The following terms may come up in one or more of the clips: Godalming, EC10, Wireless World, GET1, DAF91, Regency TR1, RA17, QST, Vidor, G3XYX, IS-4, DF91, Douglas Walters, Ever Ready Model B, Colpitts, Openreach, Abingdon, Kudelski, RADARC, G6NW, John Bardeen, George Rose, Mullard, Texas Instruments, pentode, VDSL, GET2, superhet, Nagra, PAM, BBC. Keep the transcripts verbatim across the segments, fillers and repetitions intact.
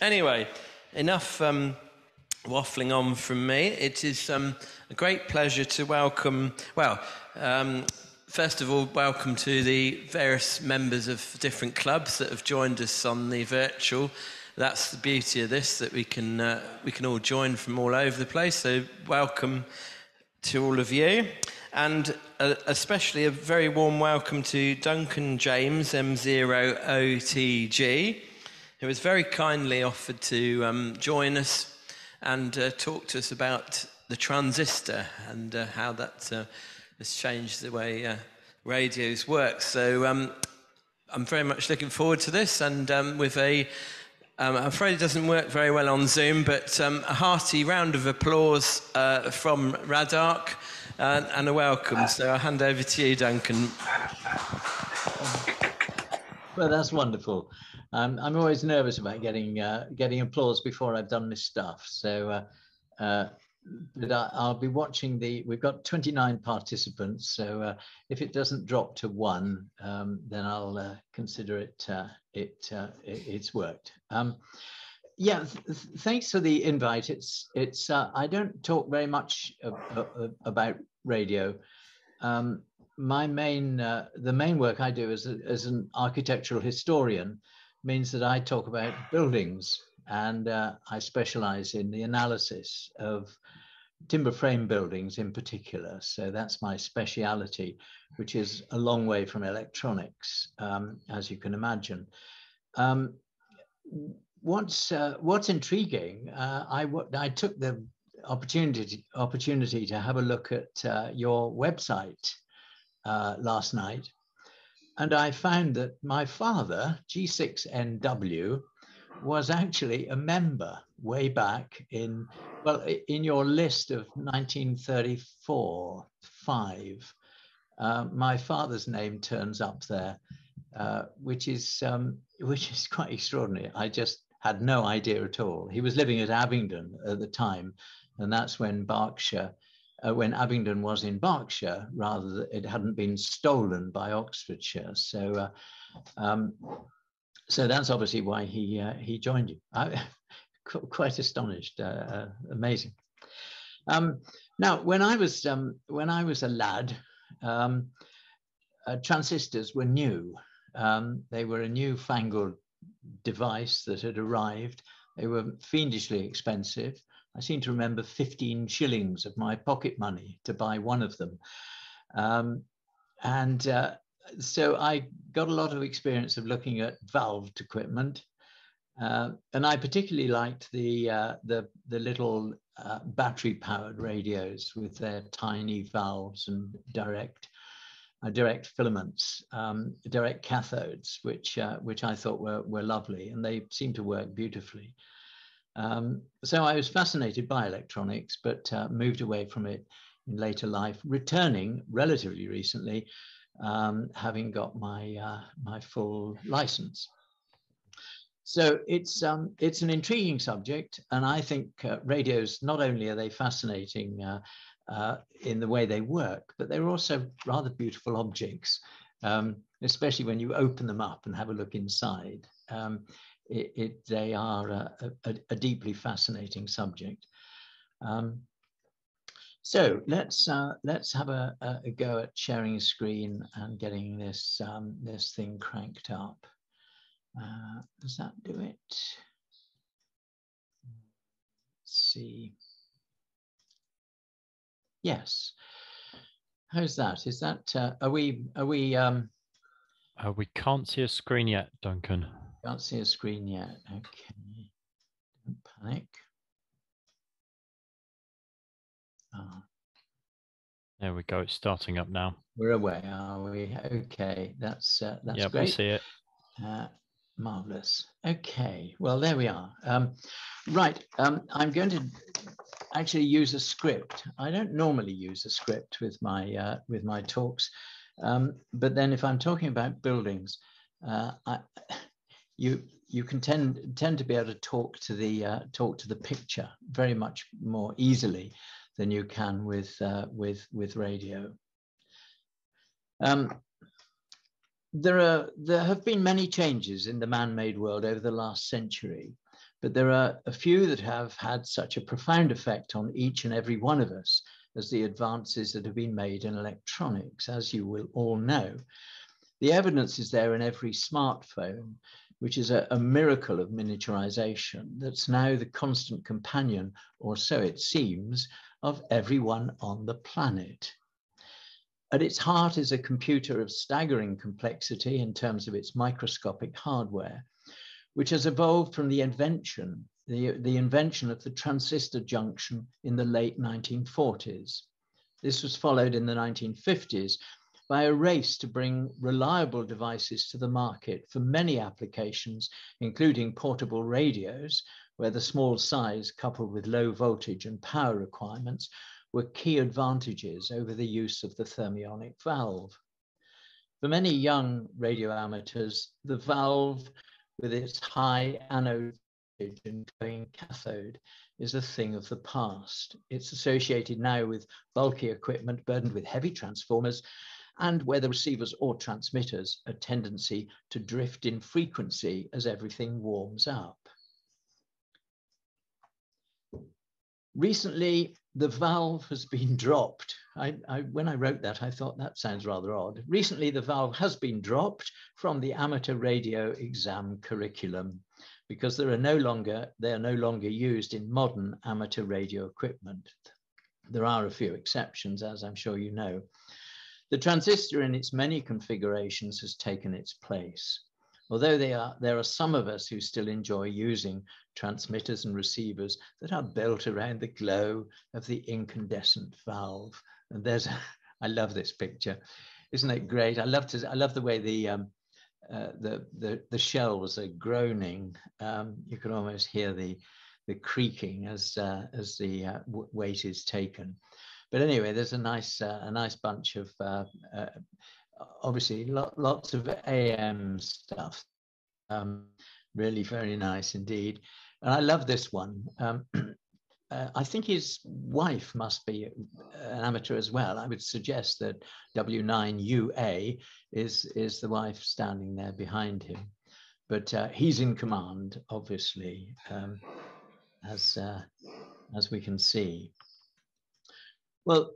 Anyway, enough um, waffling on from me. It is um, a great pleasure to welcome, well, um, first of all, welcome to the various members of different clubs that have joined us on the virtual. That's the beauty of this, that we can, uh, we can all join from all over the place, so welcome to all of you. And uh, especially a very warm welcome to Duncan James, M zero O T G, who has very kindly offered to um, join us and uh, talk to us about the transistor and uh, how that uh, has changed the way uh, radios work. So um, I'm very much looking forward to this, and um, with a, um, I'm afraid it doesn't work very well on Zoom, but um, a hearty round of applause uh, from RADARC and, and a welcome. So I'll hand over to you, Duncan. Well, that's wonderful. Um, I'm always nervous about getting uh, getting applause before I've done this stuff. So, uh, uh, but I, I'll be watching the. We've got twenty-nine participants. So, uh, if it doesn't drop to one, um, then I'll uh, consider it uh, it, uh, it it's worked. Um, yeah, th thanks for the invite. It's it's. Uh, I don't talk very much ab ab about radio. Um, my main uh, the main work I do as a, as an architectural historian means that I talk about buildings, and uh, I specialize in the analysis of timber frame buildings in particular. So that's my speciality, which is a long way from electronics, um, as you can imagine. Um, what's, uh, what's intriguing, uh, I, I took the opportunity, opportunity to have a look at uh, your website uh, last night. And I found that my father, G six N W, was actually a member way back in, well, in your list of nineteen thirty-four, five. Uh, my father's name turns up there, uh, which is um, which is quite extraordinary. I just had no idea at all. He was living at Abingdon at the time, and that's when Berkshire. Uh, when Abingdon was in Berkshire, rather than it hadn't been stolen by Oxfordshire. So, uh, um, so that's obviously why he uh, he joined you. I, quite astonished, uh, uh, amazing. Um, now, when I was um, when I was a lad, um, uh, transistors were new. Um, they were a newfangled device that had arrived. They were fiendishly expensive. I seem to remember fifteen shillings of my pocket money to buy one of them. Um, and uh, so I got a lot of experience of looking at valved equipment. Uh, and I particularly liked the, uh, the, the little uh, battery-powered radios with their tiny valves and direct, uh, direct filaments, um, direct cathodes, which, uh, which I thought were, were lovely, and they seemed to work beautifully. Um, so I was fascinated by electronics, but uh, moved away from it in later life, returning relatively recently, um, having got my, uh, my full license. So it's, um, it's an intriguing subject, and I think uh, radios, not only are they fascinating uh, uh, in the way they work, but they're also rather beautiful objects, um, especially when you open them up and have a look inside. Um, It, it, they are a, a, a deeply fascinating subject. Um, so let's uh, let's have a, a go at sharing a screen and getting this um, this thing cranked up. Uh, does that do it? Let's see. Yes. How's that? Is that? Uh, are we? Are we? Um... Uh, we can't see a screen yet, Duncan. Can't see a screen yet. Okay, don't panic. Oh. There we go. It's starting up now. We're away, are we? Okay, that's uh, that's yep, great. We see it. Uh, marvelous. Okay, well there we are. Um, right, um, I'm going to actually use a script. I don't normally use a script with my uh, with my talks, um, but then if I'm talking about buildings, uh, I. You you can tend tend to be able to talk to the uh, talk to the picture very much more easily than you can with uh, with with radio. Um, there are there have been many changes in the man-made world over the last century, but there are a few that have had such a profound effect on each and every one of us as the advances that have been made in electronics, as you will all know. The evidence is there in every smartphone, which is a, a miracle of miniaturization that's now the constant companion, or so it seems, of everyone on the planet. At its heart is a computer of staggering complexity in terms of its microscopic hardware, which has evolved from the invention, the, the invention of the transistor junction in the late nineteen forties. This was followed in the nineteen fifties by a race to bring reliable devices to the market for many applications, including portable radios, where the small size coupled with low voltage and power requirements were key advantages over the use of the thermionic valve. For many young radio amateurs, the valve with its high anode voltage and going cathode is a thing of the past. It's associated now with bulky equipment burdened with heavy transformers, and where the receivers or transmitters a tendency to drift in frequency as everything warms up. Recently, the valve has been dropped. I, I, when I wrote that, I thought that sounds rather odd. Recently, the valve has been dropped from the amateur radio exam curriculum because there are no longer, they are no longer used in modern amateur radio equipment. There are a few exceptions, as I'm sure you know. The transistor in its many configurations has taken its place. Although they are, there are some of us who still enjoy using transmitters and receivers that are built around the glow of the incandescent valve. And there's, I love this picture. Isn't it great? I love, to, I love the way the, um, uh, the, the, the shells are groaning. Um, you can almost hear the, the creaking as, uh, as the uh, weight is taken. But anyway, there's a nice, uh, a nice bunch of, uh, uh, obviously, lo lots of A M stuff. Um, really very nice indeed. And I love this one. Um, uh, I think his wife must be an amateur as well. I would suggest that W nine U A is, is the wife standing there behind him. But uh, he's in command, obviously, um, as, uh, as we can see. Well,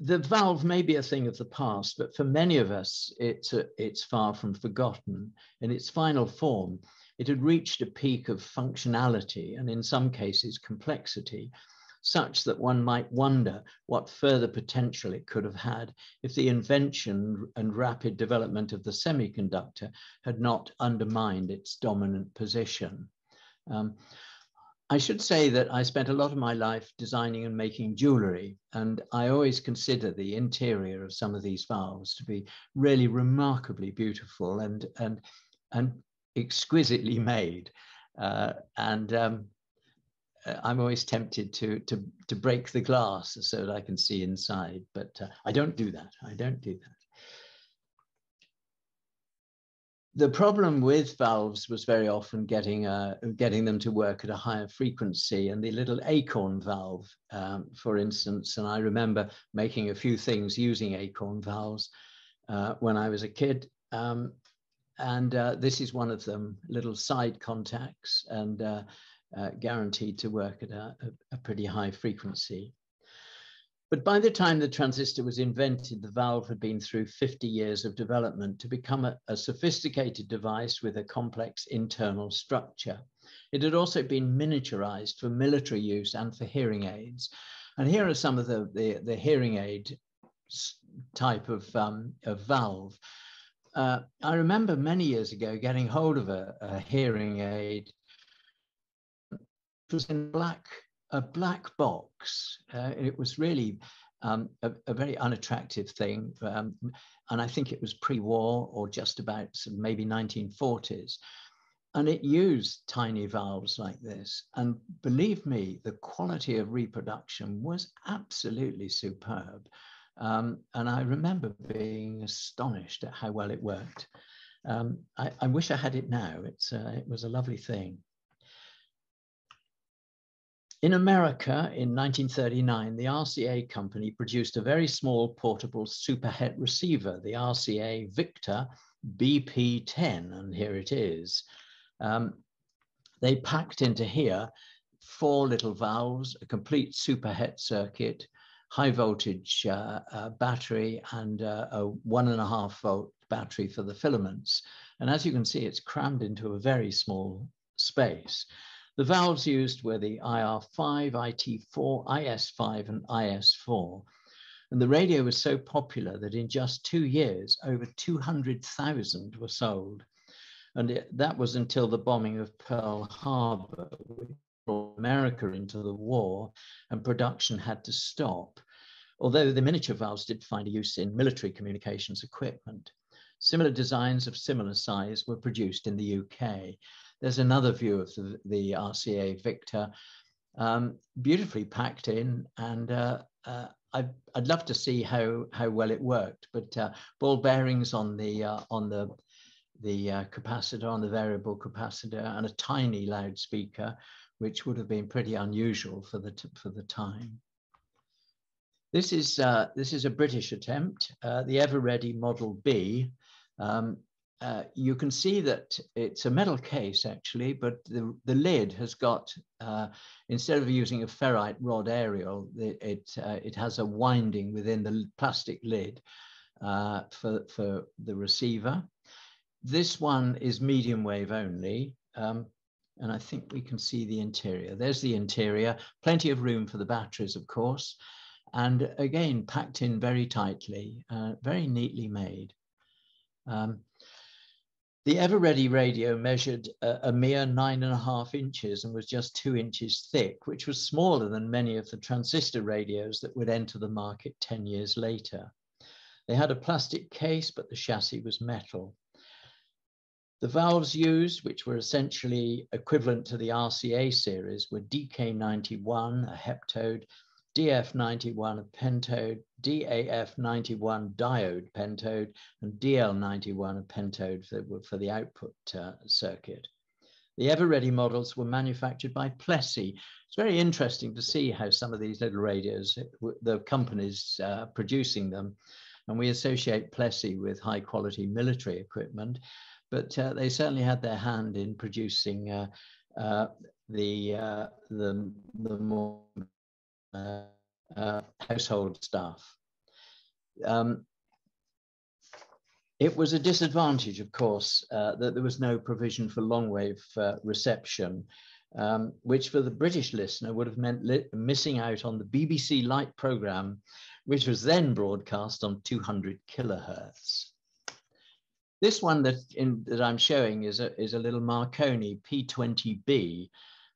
the valve may be a thing of the past, but for many of us, it's, a, it's far from forgotten. In its final form, it had reached a peak of functionality and in some cases complexity, such that one might wonder what further potential it could have had if the invention and rapid development of the semiconductor had not undermined its dominant position. Um, I should say that I spent a lot of my life designing and making jewellery, and I always consider the interior of some of these valves to be really remarkably beautiful and, and, and exquisitely made. Uh, and um, I'm always tempted to, to, to break the glass so that I can see inside, but uh, I don't do that. I don't do that. The problem with valves was very often getting, uh, getting them to work at a higher frequency, and the little acorn valve, um, for instance, and I remember making a few things using acorn valves uh, when I was a kid. Um, and uh, this is one of them, little side contacts and uh, uh, guaranteed to work at a, a pretty high frequency. But by the time the transistor was invented, the valve had been through fifty years of development to become a, a sophisticated device with a complex internal structure. It had also been miniaturized for military use and for hearing aids. And here are some of the, the, the hearing aid type of, um, of valve. Uh, I remember many years ago getting hold of a, a hearing aid. It was in black. A black box. Uh, it was really um, a, a very unattractive thing. Um, and I think it was pre-war or just about maybe nineteen forties. And it used tiny valves like this. And believe me, the quality of reproduction was absolutely superb. Um, and I remember being astonished at how well it worked. Um, I, I wish I had it now. It's, uh, it was a lovely thing. In America, in nineteen thirty-nine, the R C A company produced a very small portable superhet receiver, the R C A Victor B P ten, and here it is. Um, They packed into here four little valves, a complete superhet circuit, high voltage uh, uh, battery, and uh, a one and a half volt battery for the filaments. And as you can see, it's crammed into a very small space. The valves used were the I R five, I T four, I S five, and I S four. And the radio was so popular that in just two years, over two hundred thousand were sold. And it, that was until the bombing of Pearl Harbor, which brought America into the war, and production had to stop. Although the miniature valves did find a use in military communications equipment. Similar designs of similar size were produced in the U K. There's another view of the, the R C A Victor, um, beautifully packed in, and uh, uh, I'd, I'd love to see how how well it worked. But uh, ball bearings on the uh, on the the uh, capacitor, on the variable capacitor, and a tiny loudspeaker, which would have been pretty unusual for the for the time. This is uh, this is a British attempt, uh, the Ever Ready Model B. Um, Uh, you can see that it's a metal case, actually, but the, the lid has got, uh, instead of using a ferrite rod aerial, it, it, uh, it has a winding within the plastic lid uh, for, for the receiver. This one is medium wave only, um, and I think we can see the interior. There's the interior, plenty of room for the batteries, of course, and again, packed in very tightly, uh, very neatly made. Um, The Ever Ready radio measured a, a mere nine and a half inches and was just two inches thick, which was smaller than many of the transistor radios that would enter the market ten years later. They had a plastic case, but the chassis was metal. The valves used, which were essentially equivalent to the R C A series, were D K ninety-one, a heptode, D F ninety-one, a pentode, D A F ninety-one diode pentode, and D L ninety-one a pentode for, for the output uh, circuit. The Ever Ready models were manufactured by Plessey. It's very interesting to see how some of these little radios, the companies uh, producing them, and we associate Plessey with high quality military equipment, but uh, they certainly had their hand in producing uh, uh, the, uh, the, the more Uh, uh, household staff. Um, it was a disadvantage, of course, uh, that there was no provision for long wave uh, reception, um, which for the British listener would have meant li missing out on the B B C Light programme, which was then broadcast on two hundred kilohertz. This one that, in, that I'm showing is a, is a little Marconi P twenty B.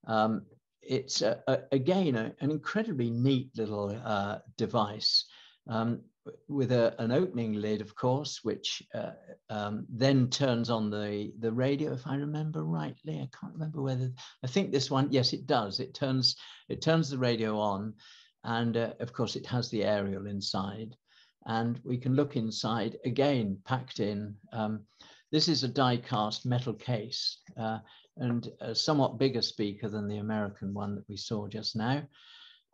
Um, It's, a, a, again, a, an incredibly neat little uh, device um, with a, an opening lid, of course, which uh, um, then turns on the, the radio, if I remember rightly. I can't remember whether, I think this one, yes, it does. It turns, it turns the radio on, and, uh, of course, it has the aerial inside. And we can look inside, again, packed in. Um, this is a die-cast metal case. Uh, and a somewhat bigger speaker than the American one that we saw just now,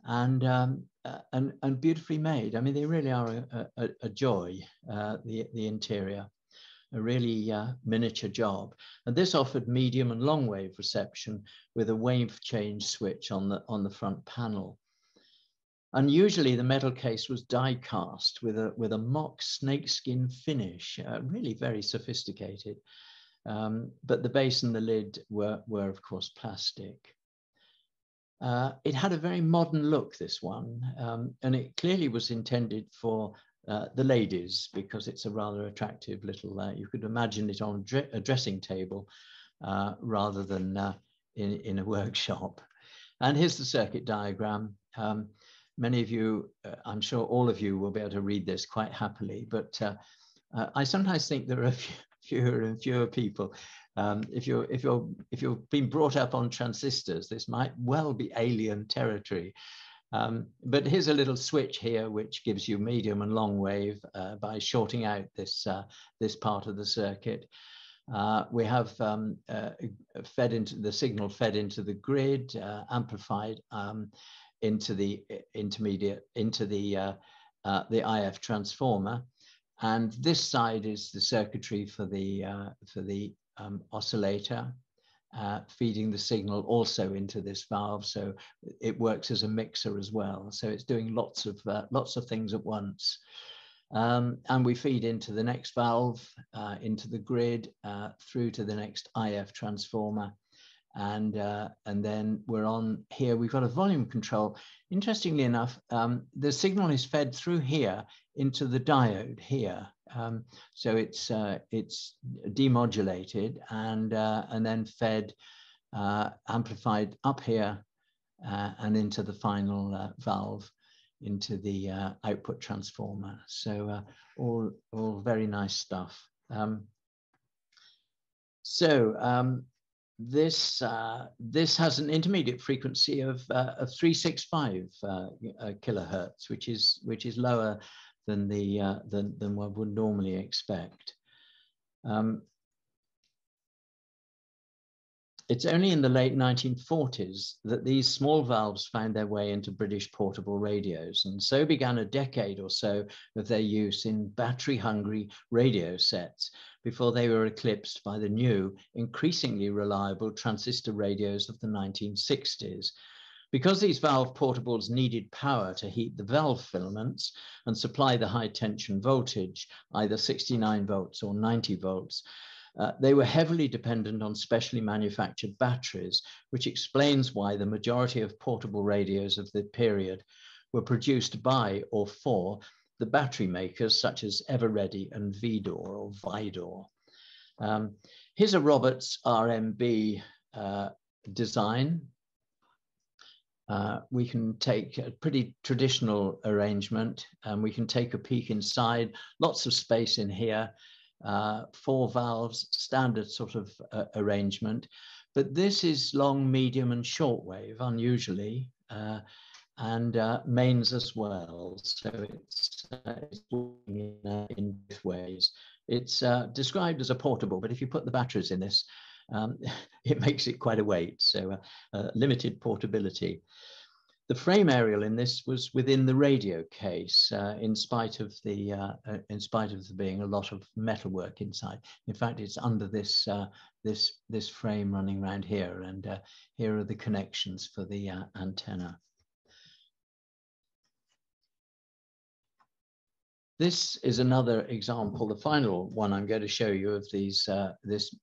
and um, and, and beautifully made. I mean, they really are a, a, a joy, uh, the, the interior, a really uh, miniature job. And this offered medium and long wave reception with a wave change switch on the, on the front panel. Unusually, the metal case was die cast with a, with a mock snakeskin finish, uh, really very sophisticated. Um, but the base and the lid were, were of course, plastic. Uh, it had a very modern look, this one, um, and it clearly was intended for uh, the ladies, because it's a rather attractive little, uh, you could imagine it on a dressing table uh, rather than uh, in, in a workshop. And here's the circuit diagram. Um, many of you, uh, I'm sure all of you will be able to read this quite happily, but uh, uh, I sometimes think there are a few fewer and fewer people. Um, if you're if you're if you've been brought up on transistors, this might well be alien territory. Um, but here's a little switch here, which gives you medium and long wave uh, by shorting out this uh, this part of the circuit. Uh, we have um, uh, fed into the signal, fed into the grid, uh, amplified um, into the intermediate into the uh, uh, the I F transformer. And this side is the circuitry for the, uh, for the um, oscillator. uh, feeding the signal also into this valve, so it works as a mixer as well. So it's doing lots of uh, lots of things at once. Um, and we feed into the next valve, uh, into the grid, uh, through to the next I F transformer. And, uh, and then we're on here, we've got a volume control. Interestingly enough, um, the signal is fed through here into the diode here. Um, so it's, uh, it's demodulated and, uh, and then fed, uh, amplified up here uh, and into the final uh, valve, into the uh, output transformer. So uh, all, all very nice stuff. Um, so, um, This uh, this has an intermediate frequency of uh, of three sixty-five uh, uh, kilohertz, which is which is lower than the uh, than than one would normally expect. Um, it's only in the late nineteen forties that these small valves found their way into British portable radios, and so began a decade or so of their use in battery-hungry radio sets, before they were eclipsed by the new, increasingly reliable transistor radios of the nineteen sixties. Because these valve portables needed power to heat the valve filaments and supply the high tension voltage, either sixty-nine volts or ninety volts, uh, they were heavily dependent on specially manufactured batteries, which explains why the majority of portable radios of the period were produced by or for the battery makers such as Eveready and Vidor or Vidor. Um, here's a Roberts R M B uh, design. Uh, we can take a pretty traditional arrangement, and we can take a peek inside. Lots of space in here, uh, four valves, standard sort of uh, arrangement. But this is long, medium and short wave, unusually. Uh, and uh, mains as well, so it's, uh, it's working in, uh, in both ways. It's uh, described as a portable, but if you put the batteries in this, um, it makes it quite a weight, so uh, uh, limited portability. The frame aerial in this was within the radio case, uh, in spite of the uh, uh, in spite of there being a lot of metalwork inside. In fact, it's under this uh, this this frame running around here, and uh, here are the connections for the uh, antenna. This is another example, the final one I'm going to show you, of these, uh, this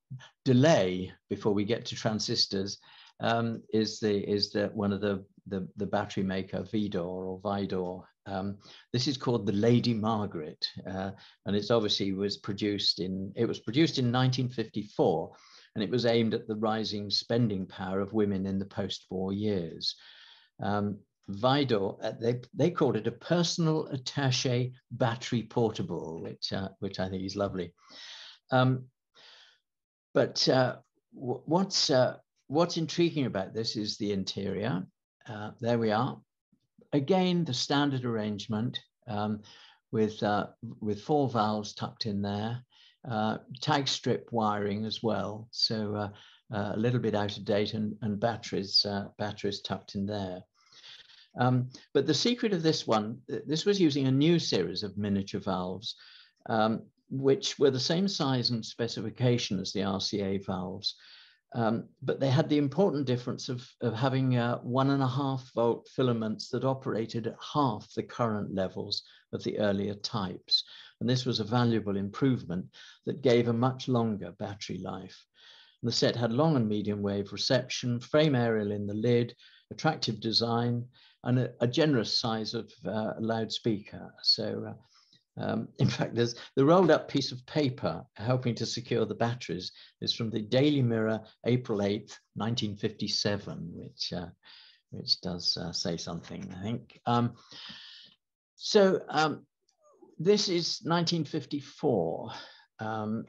delay before we get to transistors, um, is, the, is the, one of the, the, the battery maker, Vidor or Vidor. Um, this is called the Lady Margaret, uh, and it's obviously was produced in, it was produced in nineteen fifty-four, and it was aimed at the rising spending power of women in the post-war years. Um, Vidor, they, they called it a personal attaché battery portable, which, uh, which I think is lovely. Um, but uh, what's, uh, what's intriguing about this is the interior. Uh, there we are. Again, the standard arrangement um, with, uh, with four valves tucked in there, uh, tag strip wiring as well. So uh, uh, a little bit out of date, and, and batteries, uh, batteries tucked in there. Um, but the secret of this one, this was using a new series of miniature valves, um, which were the same size and specification as the R C A valves, um, but they had the important difference of, of having uh, one and a half volt filaments that operated at half the current levels of the earlier types. And this was a valuable improvement that gave a much longer battery life. And the set had long and medium wave reception, frame aerial in the lid, attractive design, and a, a generous size of uh, loudspeaker. So uh, um, in fact, there's the rolled up piece of paper helping to secure the batteries is from the Daily Mirror, April eighth, nineteen fifty-seven, which, uh, which does uh, say something, I think. Um, so um, this is nineteen fifty-four um,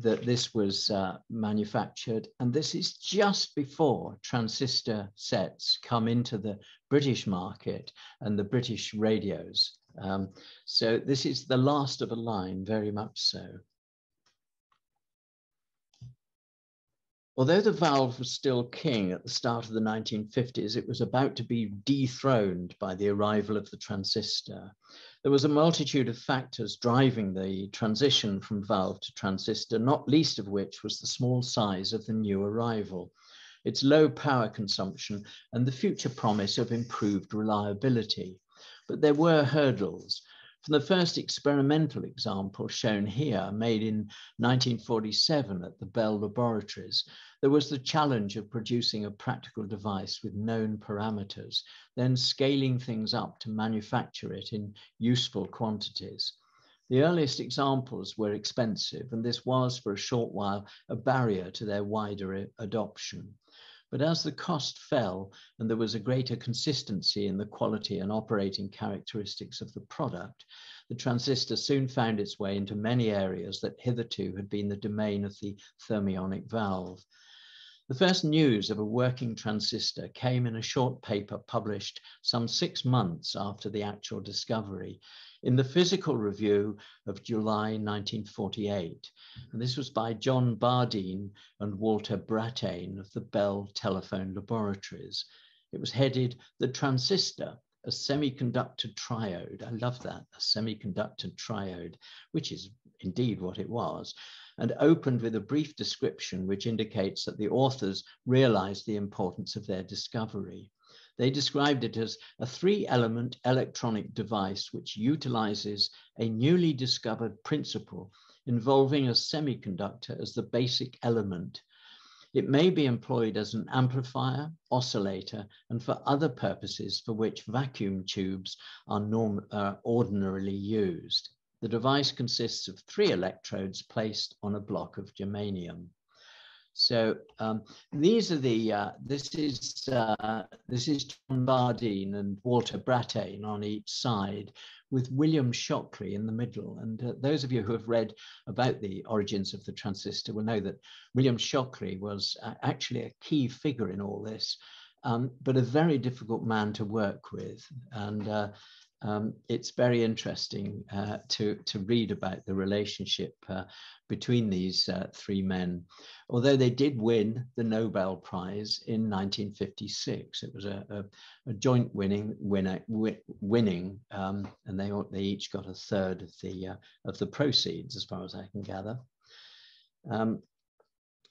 that this was uh, manufactured, and this is just before transistor sets come into the British market and the British radios. Um, so this is the last of a line, very much so. Although the valve was still king at the start of the nineteen fifties, it was about to be dethroned by the arrival of the transistor. There was a multitude of factors driving the transition from valve to transistor, not least of which was the small size of the new arrival, its low power consumption, and the future promise of improved reliability. But there were hurdles. From the first experimental example shown here, made in nineteen forty-seven at the Bell Laboratories, there was the challenge of producing a practical device with known parameters, then scaling things up to manufacture it in useful quantities. The earliest examples were expensive, and this was, for a short while, a barrier to their wider adoption. But as the cost fell and there was a greater consistency in the quality and operating characteristics of the product, the transistor soon found its way into many areas that hitherto had been the domain of the thermionic valve. The first news of a working transistor came in a short paper published some six months after the actual discovery in the Physical Review of July nineteen forty-eight. And this was by John Bardeen and Walter Brattain of the Bell Telephone Laboratories. It was headed, "The Transistor, a Semiconductor Triode." I love that, a semiconductor triode, which is indeed what it was, and opened with a brief description which indicates that the authors realized the importance of their discovery. They described it as a three-element electronic device which utilizes a newly discovered principle involving a semiconductor as the basic element. It may be employed as an amplifier, oscillator, and for other purposes for which vacuum tubes are norm- uh, ordinarily used. The device consists of three electrodes placed on a block of germanium. So um, these are the, uh, this is uh, this is John Bardeen and Walter Brattain on each side, with William Shockley in the middle. And uh, those of you who have read about the origins of the transistor will know that William Shockley was uh, actually a key figure in all this, um, but a very difficult man to work with. And uh, um, it's very interesting uh, to, to read about the relationship uh, between these uh, three men, although they did win the Nobel Prize in nineteen fifty-six. It was a, a, a joint winning, winner, win, winning, um, and they they each got a third of the uh, of the proceeds, as far as I can gather. Um,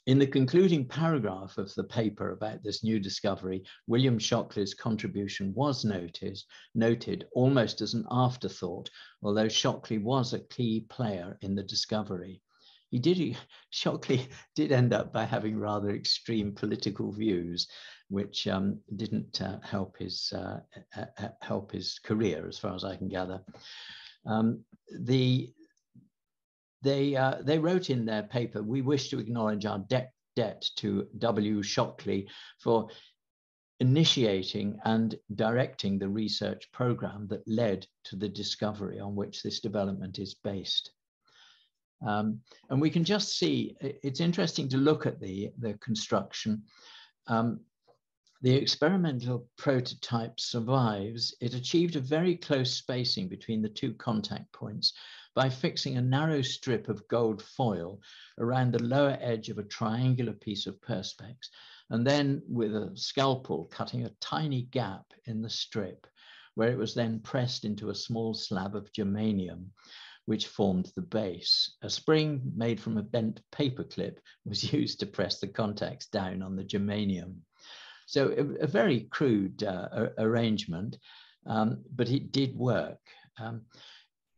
in the concluding paragraph of the paper about this new discovery, William Shockley's contribution was noted, noted almost as an afterthought, although Shockley was a key player in the discovery. He did, Shockley did end up by having rather extreme political views, which um, didn't uh, help his uh, uh, help his career, as far as I can gather. Um, the they uh, they wrote in their paper, "We wish to acknowledge our debt debt to W. Shockley for initiating and directing the research program that led to the discovery on which this development is based." Um, and we can just see, it's interesting to look at the, the construction. Um, the experimental prototype survives. It achieved a very close spacing between the two contact points by fixing a narrow strip of gold foil around the lower edge of a triangular piece of perspex, and then with a scalpel cutting a tiny gap in the strip, where it was then pressed into a small slab of germanium, which formed the base. A spring made from a bent paper clip was used to press the contacts down on the germanium. So a, a very crude uh, arrangement, um, but it did work. Um,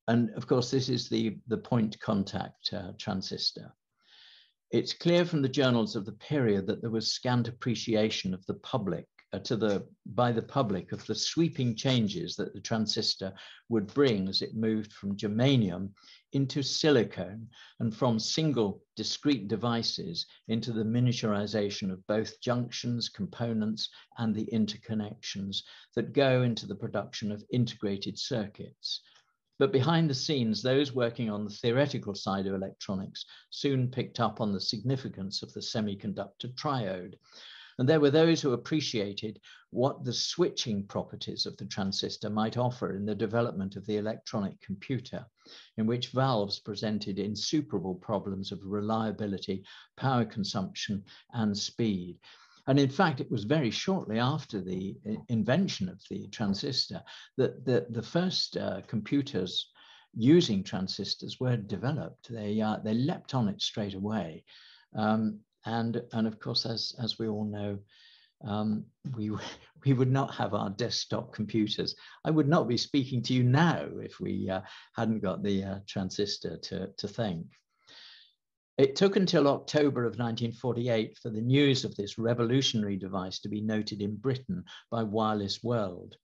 and of course, this is the, the point contact uh, transistor. It's clear from the journals of the period that there was scant appreciation of the public to the by the public of the sweeping changes that the transistor would bring as it moved from germanium into silicon, and from single discrete devices into the miniaturization of both junctions, components, and the interconnections that go into the production of integrated circuits. But behind the scenes, those working on the theoretical side of electronics soon picked up on the significance of the semiconductor triode. And there were those who appreciated what the switching properties of the transistor might offer in the development of the electronic computer, in which valves presented insuperable problems of reliability, power consumption, and speed. And in fact, it was very shortly after the invention of the transistor that the, the first uh, computers using transistors were developed. They, uh, they leapt on it straight away. Um, and, and of course, as, as we all know, um, we, we would not have our desktop computers. I would not be speaking to you now if we uh, hadn't got the uh, transistor to, to thank. It took until October of nineteen forty-eight for the news of this revolutionary device to be noted in Britain by Wireless World.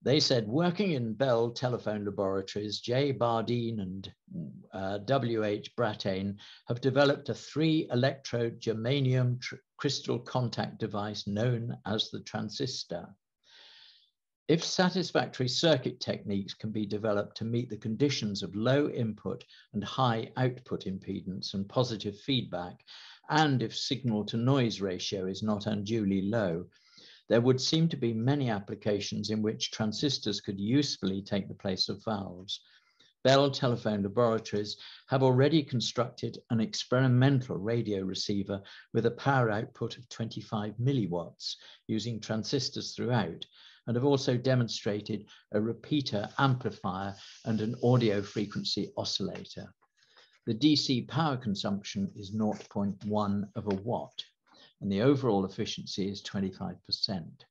They said, working in Bell Telephone Laboratories, J. Bardeen and uh, W H Brattain have developed a three-electrode germanium crystal contact device known as the transistor. If satisfactory circuit techniques can be developed to meet the conditions of low input and high output impedance and positive feedback, and if signal to noise ratio is not unduly low, there would seem to be many applications in which transistors could usefully take the place of valves. Bell Telephone Laboratories have already constructed an experimental radio receiver with a power output of twenty-five milliwatts using transistors throughout, and have also demonstrated a repeater amplifier and an audio frequency oscillator. The D C power consumption is zero point one of a watt, and the overall efficiency is twenty-five percent.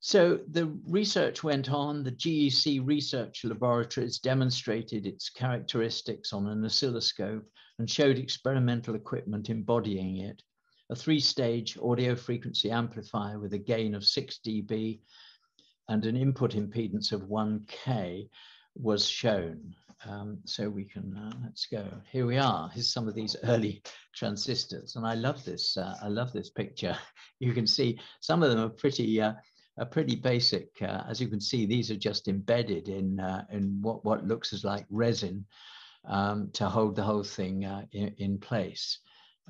So the research went on. The G E C research laboratories demonstrated its characteristics on an oscilloscope and showed experimental equipment embodying it. A three-stage audio frequency amplifier with a gain of six D B and an input impedance of one K was shown. Um, so we can, uh, let's go. Here we are. Here's some of these early transistors. And I love this. Uh, I love this picture. You can see some of them are pretty, uh, are pretty basic. Uh, as you can see, these are just embedded in, uh, in what, what looks as like resin um, to hold the whole thing uh, in, in place.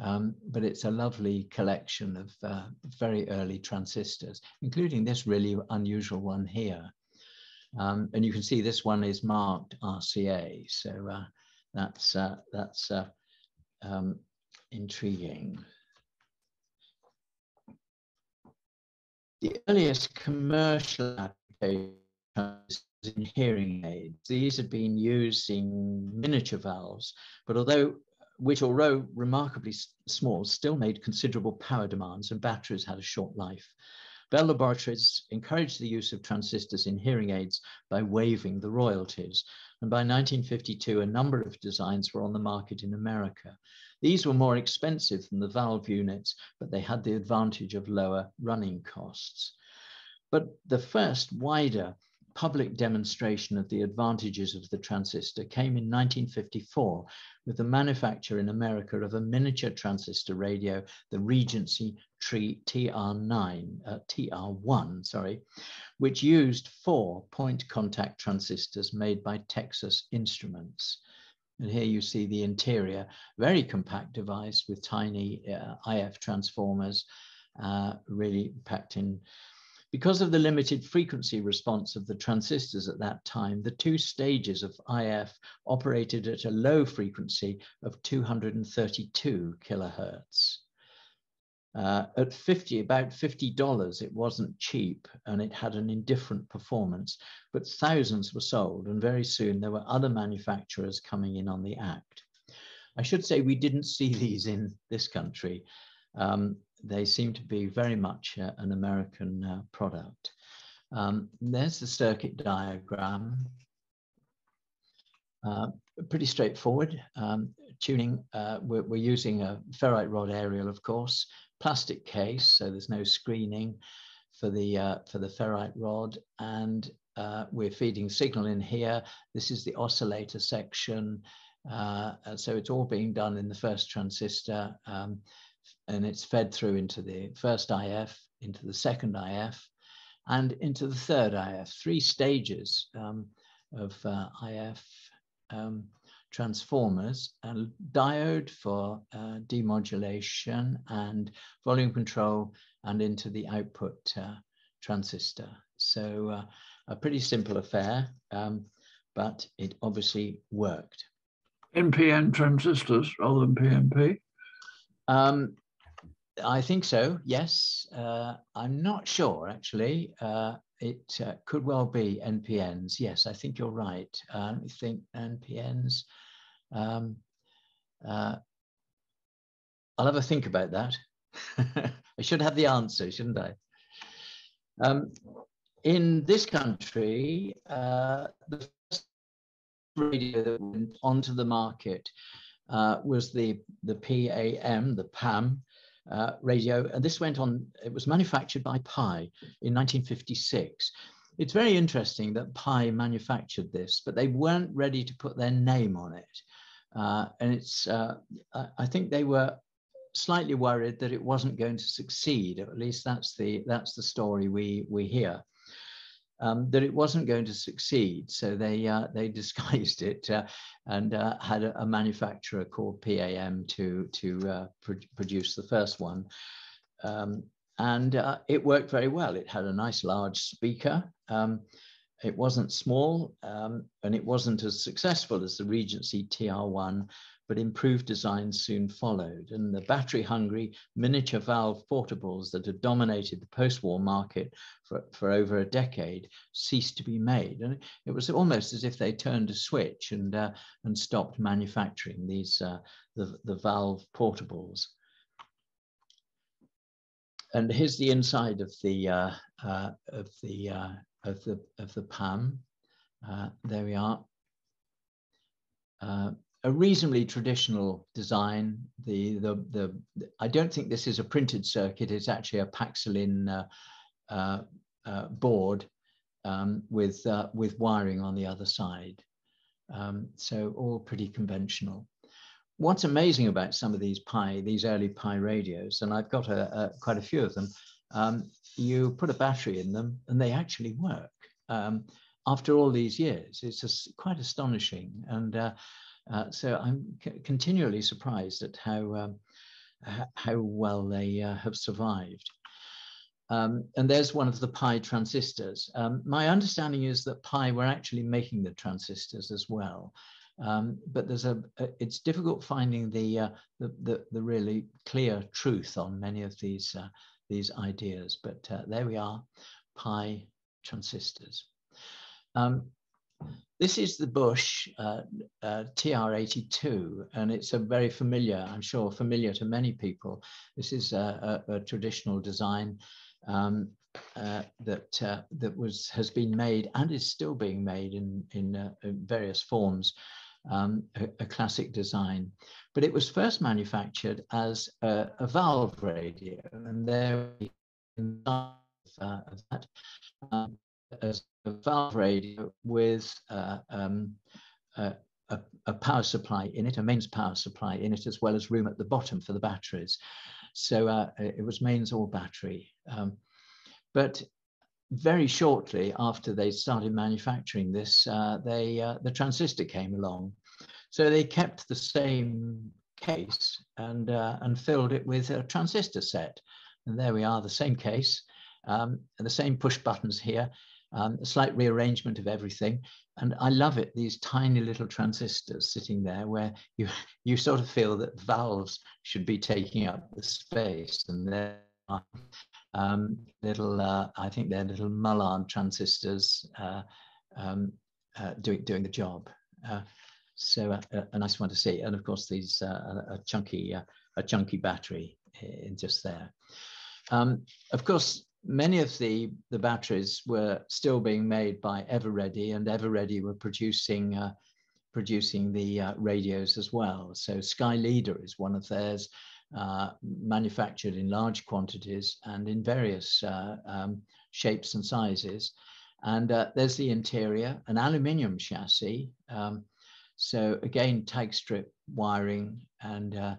Um, but it's a lovely collection of uh, very early transistors, including this really unusual one here. Um, and you can see this one is marked R C A, so uh, that's, uh, that's uh, um, intriguing. The earliest commercial application in hearing aids. These had been using miniature valves, but although which, although remarkably small, still made considerable power demands, and batteries had a short life. Bell Laboratories encouraged the use of transistors in hearing aids by waiving the royalties, and by nineteen fifty-two, a number of designs were on the market in America. These were more expensive than the valve units, but they had the advantage of lower running costs. But the first wider public demonstration of the advantages of the transistor came in nineteen fifty-four with the manufacture in America of a miniature transistor radio, the Regency T R one, which used four point contact transistors made by Texas Instruments. And here you see the interior, very compact device with tiny uh, I F transformers, uh, really packed in. Because of the limited frequency response of the transistors at that time, the two stages of I F operated at a low frequency of two hundred thirty-two kilohertz. Uh, at fifty, about fifty dollars, it wasn't cheap and it had an indifferent performance, but thousands were sold, and very soon there were other manufacturers coming in on the act. I should say we didn't see these in this country. Um, They seem to be very much uh, an American uh, product. Um, there's the circuit diagram. Uh, pretty straightforward. Um, tuning, uh, we're, we're using a ferrite rod aerial, of course. Plastic case, so there's no screening for the, uh, for the ferrite rod. And uh, we're feeding signal in here. This is the oscillator section. Uh, so it's all being done in the first transistor. Um, and it's fed through into the first I F, into the second I F, and into the third I F, three stages um, of uh, I F um, transformers, a diode for uh, demodulation and volume control, and into the output uh, transistor. So uh, a pretty simple affair, um, but it obviously worked. N P N transistors rather than P N P? Um, I think so, yes. Uh, I'm not sure, actually. Uh, it uh, could well be N P Ns. Yes, I think you're right. Uh, let me think. N P Ns. Um, uh, I'll have a think about that. I should have the answer, shouldn't I? Um, in this country, uh, the first radio that went onto the market uh, was the, the P A M, the P A M uh, radio. And this went on, it was manufactured by Pye in nineteen fifty-six. It's very interesting that Pye manufactured this, but they weren't ready to put their name on it. Uh, and it's, uh, I think they were slightly worried that it wasn't going to succeed. At least that's the, that's the story we, we hear, um, that it wasn't going to succeed. So they, uh, they disguised it uh, and uh, had a, a manufacturer called P A M to, to uh, pro produce the first one. Um, and uh, it worked very well. It had a nice large speaker. Um, it wasn't small, um, and it wasn't as successful as the Regency T R one, but improved design soon followed. And the battery-hungry miniature valve portables that had dominated the post-war market for, for over a decade ceased to be made. And it was almost as if they turned a switch and, uh, and stopped manufacturing these uh, the, the valve portables. And here's the inside of the uh, uh, of the uh, of the of the P A M. Uh, there we are. Uh, a reasonably traditional design. The, the the the I don't think this is a printed circuit. It's actually a Paxilin uh, uh, uh, board um, with uh, with wiring on the other side. Um, so all pretty conventional. What's amazing about some of these Pye, these early Pye radios, and I've got a, a, quite a few of them, um, you put a battery in them and they actually work um, after all these years. It's just quite astonishing. And uh, uh, so I'm c continually surprised at how, um, how well they uh, have survived. Um, and there's one of the Pye transistors. Um, my understanding is that Pye were actually making the transistors as well. Um, but there's a, a, it's difficult finding the, uh, the, the the really clear truth on many of these uh, these ideas. But uh, there we are, Pye transistors. Um, this is the Bush uh, uh, T R eighty-two, and it's a very familiar, I'm sure, familiar to many people. This is a, a, a traditional design um, uh, that uh, that was has been made and is still being made in in, uh, in various forms. Um, a, a classic design, but it was first manufactured as a, a valve radio, and there we have uh, that um, as a valve radio with uh, um, a, a, a power supply in it, a mains power supply in it, as well as room at the bottom for the batteries. So uh, it was mains or battery, um, but very shortly after they started manufacturing this, uh, they uh, the transistor came along. So they kept the same case and uh, and filled it with a transistor set. And there we are, the same case, um, and the same push buttons here, um, a slight rearrangement of everything. And I love it, these tiny little transistors sitting there where you, you sort of feel that valves should be taking up the space. And there are Um, little, uh, I think they're little Mullard transistors uh, um, uh, doing doing the job. Uh, so uh, a, a nice one to see, and of course these uh, a, a chunky uh, a chunky battery in just there. Um, of course, many of the the batteries were still being made by Eveready, and Eveready were producing uh, producing the uh, radios as well. So Skyleader is one of theirs. Uh, manufactured in large quantities and in various uh, um, shapes and sizes. And uh, there's the interior, an aluminium chassis. Um, so again, tag strip wiring, and uh,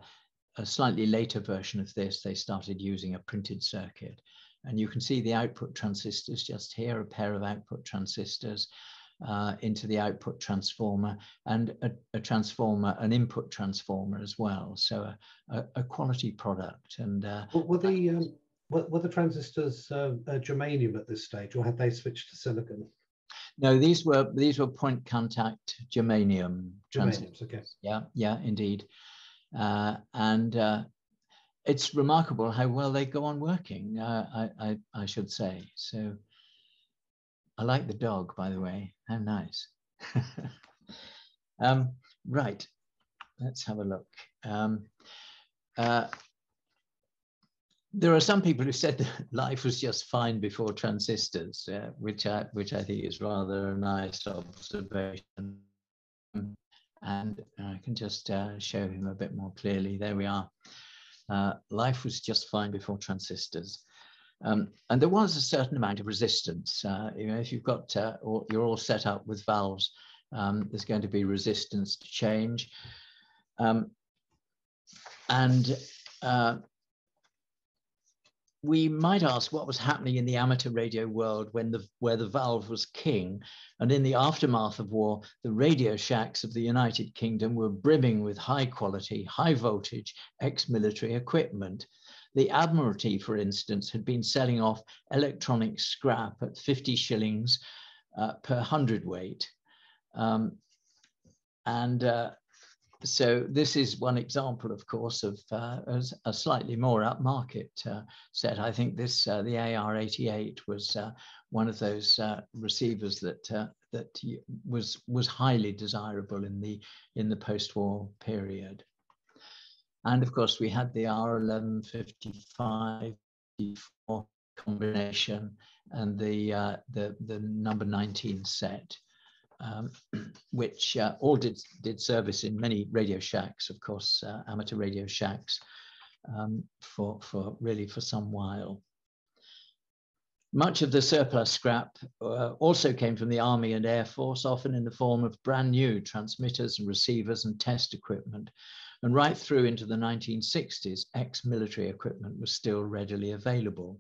a slightly later version of this, they started using a printed circuit. And you can see the output transistors just here, a pair of output transistors, uh, into the output transformer, and a, a transformer, an input transformer as well. So a, a, a quality product. And uh, were the um, were, were the transistors uh, uh, germanium at this stage, or had they switched to silicon? No, these were these were point contact germanium. Germaniums, okay. Yeah, yeah, indeed. Uh, and uh, it's remarkable how well they go on working, uh, I, I, I should say. So I like the dog, by the way. How nice. um, right, let's have a look. Um, uh, There are some people who said that life was just fine before transistors, uh, which I which I think is rather a nice observation. And I can just uh, show him a bit more clearly. There we are. Uh, life was just fine before transistors, um, and there was a certain amount of resistance. Uh, you know, if you've got uh, or you're all set up with valves, um, there's going to be resistance to change, um, and. Uh, We might ask what was happening in the amateur radio world when the where the valve was king, and in the aftermath of war, the radio shacks of the United Kingdom were brimming with high quality, high voltage, ex-military equipment. The Admiralty, for instance, had been selling off electronic scrap at fifty shillings uh, per hundredweight, um, and. Uh, So this is one example, of course, of uh, a slightly more upmarket uh, set. I think this uh, the A R eighty-eight was uh, one of those uh, receivers that uh, that was was highly desirable in the in the post-war period. And of course, we had the R eleven fifty-five fifty-four combination and the uh, the the number nineteen set. Um, which uh, all did, did service in many radio shacks, of course, uh, amateur radio shacks, um, for, for really for some while. Much of the surplus scrap uh, also came from the Army and Air Force, often in the form of brand new transmitters and receivers and test equipment. And right through into the nineteen sixties, ex-military equipment was still readily available.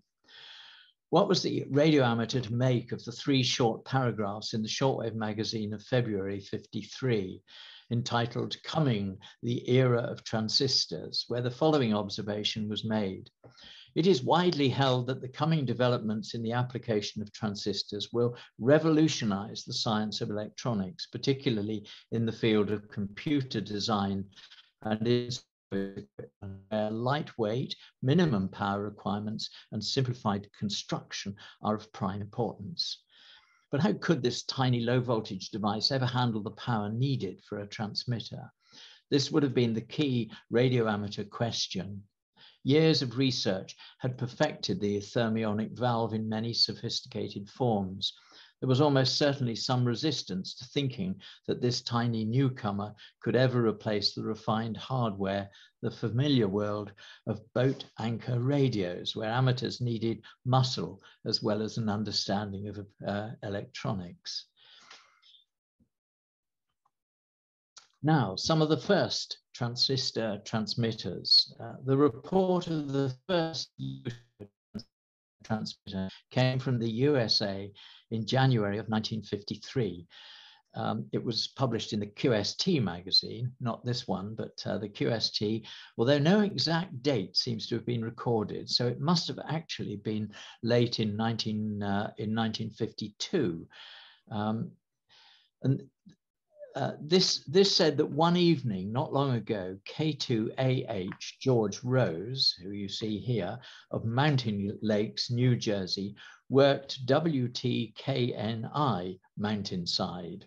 What was the radio amateur to make of the three short paragraphs in the Shortwave magazine of February fifty-three, entitled Coming, the Era of Transistors, where the following observation was made. It is widely held that the coming developments in the application of transistors will revolutionize the science of electronics, particularly in the field of computer design and in where lightweight, minimum power requirements, and simplified construction are of prime importance. But how could this tiny low voltage device ever handle the power needed for a transmitter? This would have been the key radio amateur question. Years of research had perfected the thermionic valve in many sophisticated forms. There was almost certainly some resistance to thinking that this tiny newcomer could ever replace the refined hardware, the familiar world of boat anchor radios, where amateurs needed muscle as well as an understanding of uh, electronics. Now, some of the first transistor transmitters. Uh, the report of the first use of transmitter came from the U S A in January of nineteen fifty-three. Um, it was published in the Q S T magazine, not this one, but uh, the Q S T, although no exact date seems to have been recorded, so it must have actually been late in, nineteen fifty-two. Um, and uh, this, this said that one evening, not long ago, K two A H, George Rose, who you see here, of Mountain Lakes, New Jersey, worked W T K N I Mountainside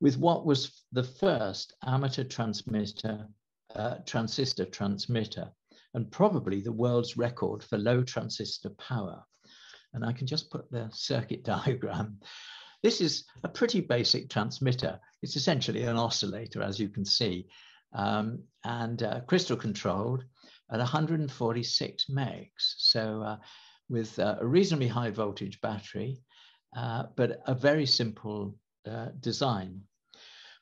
with what was the first amateur transmitter, uh, transistor transmitter, and probably the world's record for low transistor power. And I can just put the circuit diagram. This is a pretty basic transmitter. It's essentially an oscillator, as you can see, um, and uh, crystal controlled at one hundred forty-six megs. So uh, with uh, a reasonably high voltage battery, uh, but a very simple uh, design.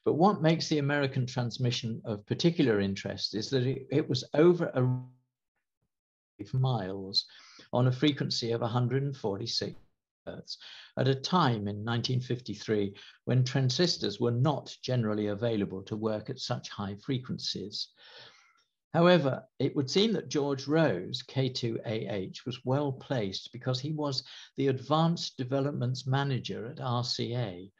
But what makes the American transmission of particular interest is that it, it was over a miles on a frequency of one hundred forty-six megahertz at a time in nineteen fifty-three when transistors were not generally available to work at such high frequencies. However, it would seem that George Rose, K two A H, was well placed because he was the advanced developments manager at R C A,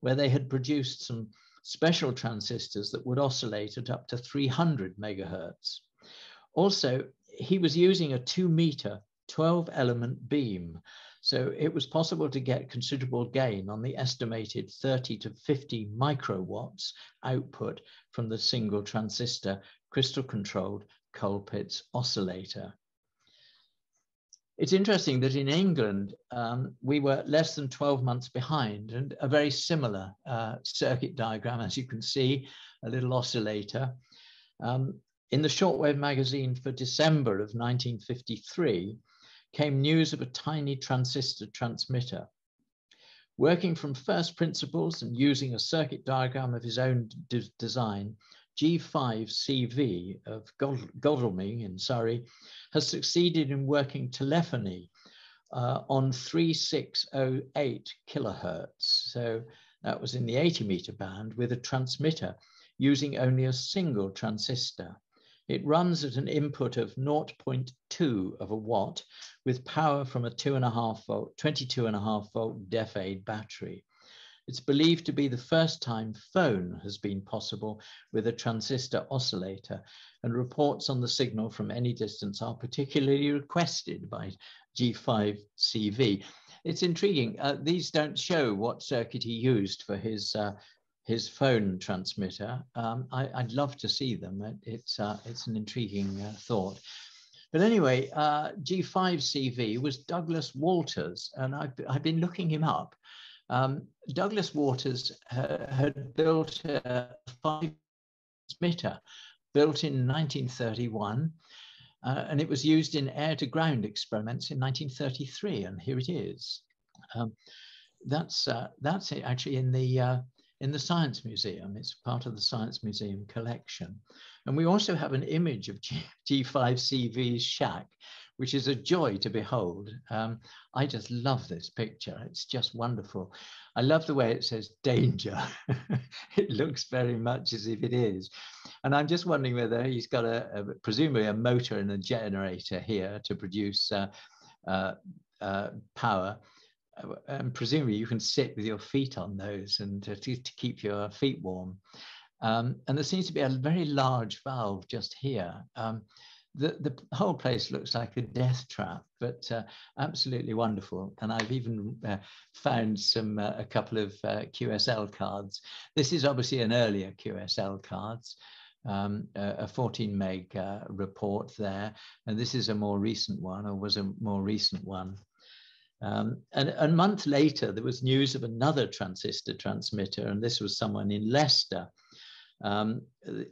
where they had produced some special transistors that would oscillate at up to three hundred megahertz. Also, he was using a two meter, twelve element beam, so it was possible to get considerable gain on the estimated thirty to fifty microwatts output from the single transistor crystal controlled Colpitts oscillator. It's interesting that in England, um, we were less than twelve months behind, and a very similar uh, circuit diagram, as you can see, a little oscillator. Um, in the Shortwave magazine for December of nineteen fifty-three came news of a tiny transistor transmitter. Working from first principles and using a circuit diagram of his own de design, G five C V of Godalming in Surrey has succeeded in working telephony uh, on three six oh eight kilohertz. So that was in the eighty meter band with a transmitter using only a single transistor. It runs at an input of zero point two of a watt with power from a two and a half volt, twenty-two and a half volt def aid battery. It's believed to be the first time phone has been possible with a transistor oscillator, and reports on the signal from any distance are particularly requested by G five C V. It's intriguing. Uh, these don't show what circuit he used for his uh, his phone transmitter. Um, I, I'd love to see them. It, it's uh, it's an intriguing uh, thought. But anyway, uh, G five C V was Douglas Walters, and I've, I've been looking him up. Um, Douglas Walters uh, had built a five transmitter built in nineteen thirty-one, uh, and it was used in air-to-ground experiments in nineteen thirty-three, and here it is. Um, that's uh, that's it actually in the uh, in the Science Museum. It's part of the Science Museum collection, and we also have an image of G five C V's shack, which is a joy to behold. Um, I just love this picture. It's just wonderful. I love the way it says danger. It looks very much as if it is. And I'm just wondering whether he's got a, a presumably a motor and a generator here to produce uh, uh, uh, power. And presumably you can sit with your feet on those and to, to keep your feet warm. Um, and there seems to be a very large valve just here. Um, The, the whole place looks like a death trap, but uh, absolutely wonderful. And I've even uh, found some uh, a couple of uh, Q S L cards. This is obviously an earlier Q S L cards, um, a fourteen meg uh, report there. And this is a more recent one, or was a more recent one. Um, and a month later, there was news of another transistor transmitter, and this was someone in Leicester. Um,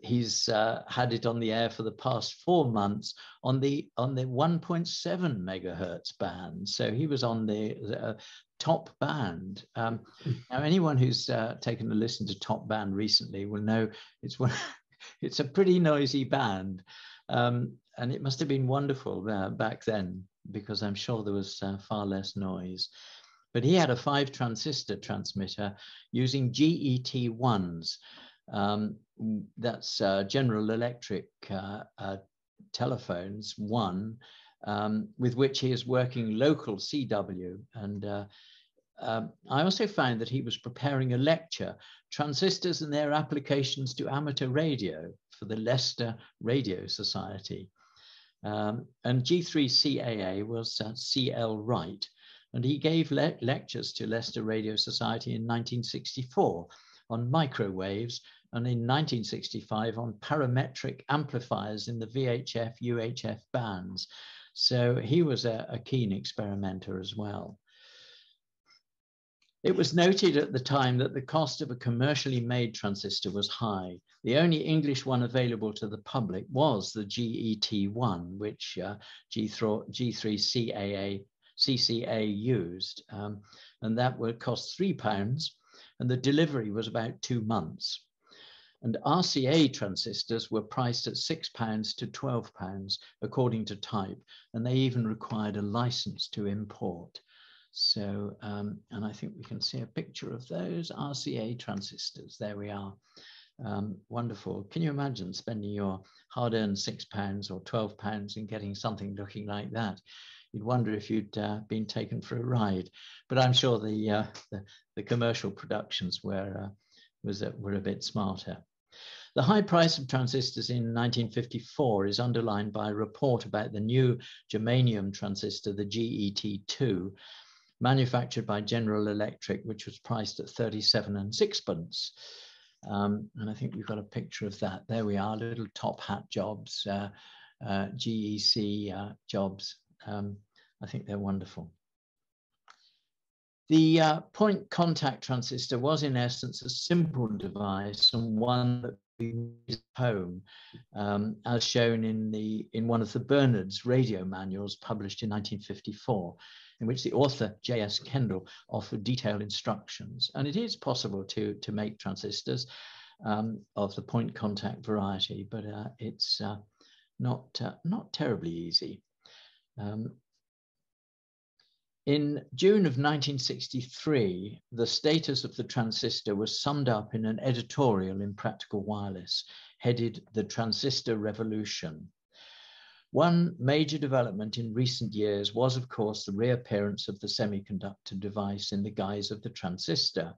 he's uh, had it on the air for the past four months on the on the one point seven megahertz band. So he was on the, the uh, top band. Um, now, anyone who's uh, taken a listen to top band recently will know it's one. It's a pretty noisy band, um, and it must have been wonderful uh, back then, because I'm sure there was uh, far less noise. But he had a five transistor transmitter using G E T ones. Um, that's uh, General Electric uh, uh, telephones one, um, with which he is working local C W. And uh, uh, I also found that he was preparing a lecture, Transistors and Their Applications to Amateur Radio, for the Leicester Radio Society. Um, and G three C A A was uh, C L Wright, and he gave le lectures to Leicester Radio Society in nineteen sixty-four. On microwaves, and in nineteen sixty-five on parametric amplifiers in the V H F U H F bands. So he was a, a keen experimenter as well. It was noted at the time that the cost of a commercially made transistor was high. The only English one available to the public was the G E T one, which uh, G three C A A used, um, and that would cost three pounds. And the delivery was about two months. And R C A transistors were priced at six pounds to twelve pounds according to type, and they even required a license to import. So, um, and I think we can see a picture of those R C A transistors. There we are. Um, wonderful. Can you imagine spending your hard-earned six pounds or twelve pounds and getting something looking like that? You'd wonder if you'd uh, been taken for a ride. But I'm sure the uh, the, the commercial productions were uh, was uh, were a bit smarter. The high price of transistors in nineteen fifty-four is underlined by a report about the new germanium transistor, the G E T two, manufactured by General Electric, which was priced at thirty-seven and sixpence. Um, and I think we've got a picture of that. There we are, little top hat jobs, uh, uh, G E C uh, jobs. Um, I think they're wonderful. The uh, point contact transistor was in essence a simple device and one that we used at home, um, as shown in, the, in one of the Bernard's radio manuals published in nineteen fifty-four, in which the author J S Kendall offered detailed instructions. And it is possible to, to make transistors um, of the point contact variety, but uh, it's uh, not, uh, not terribly easy. Um, in June of nineteen sixty-three, the status of the transistor was summed up in an editorial in Practical Wireless, headed "The Transistor Revolution." One major development in recent years was, of course, the reappearance of the semiconductor device in the guise of the transistor.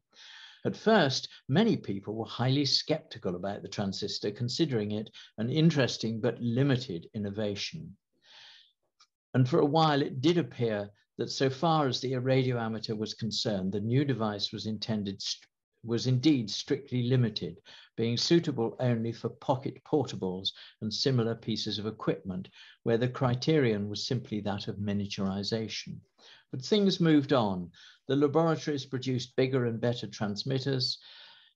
At first, many people were highly skeptical about the transistor, considering it an interesting but limited innovation. And for a while, it did appear that so far as the radio amateur was concerned, the new device was intended was indeed strictly limited, being suitable only for pocket portables and similar pieces of equipment, where the criterion was simply that of miniaturization. But things moved on. The laboratories produced bigger and better transmitters,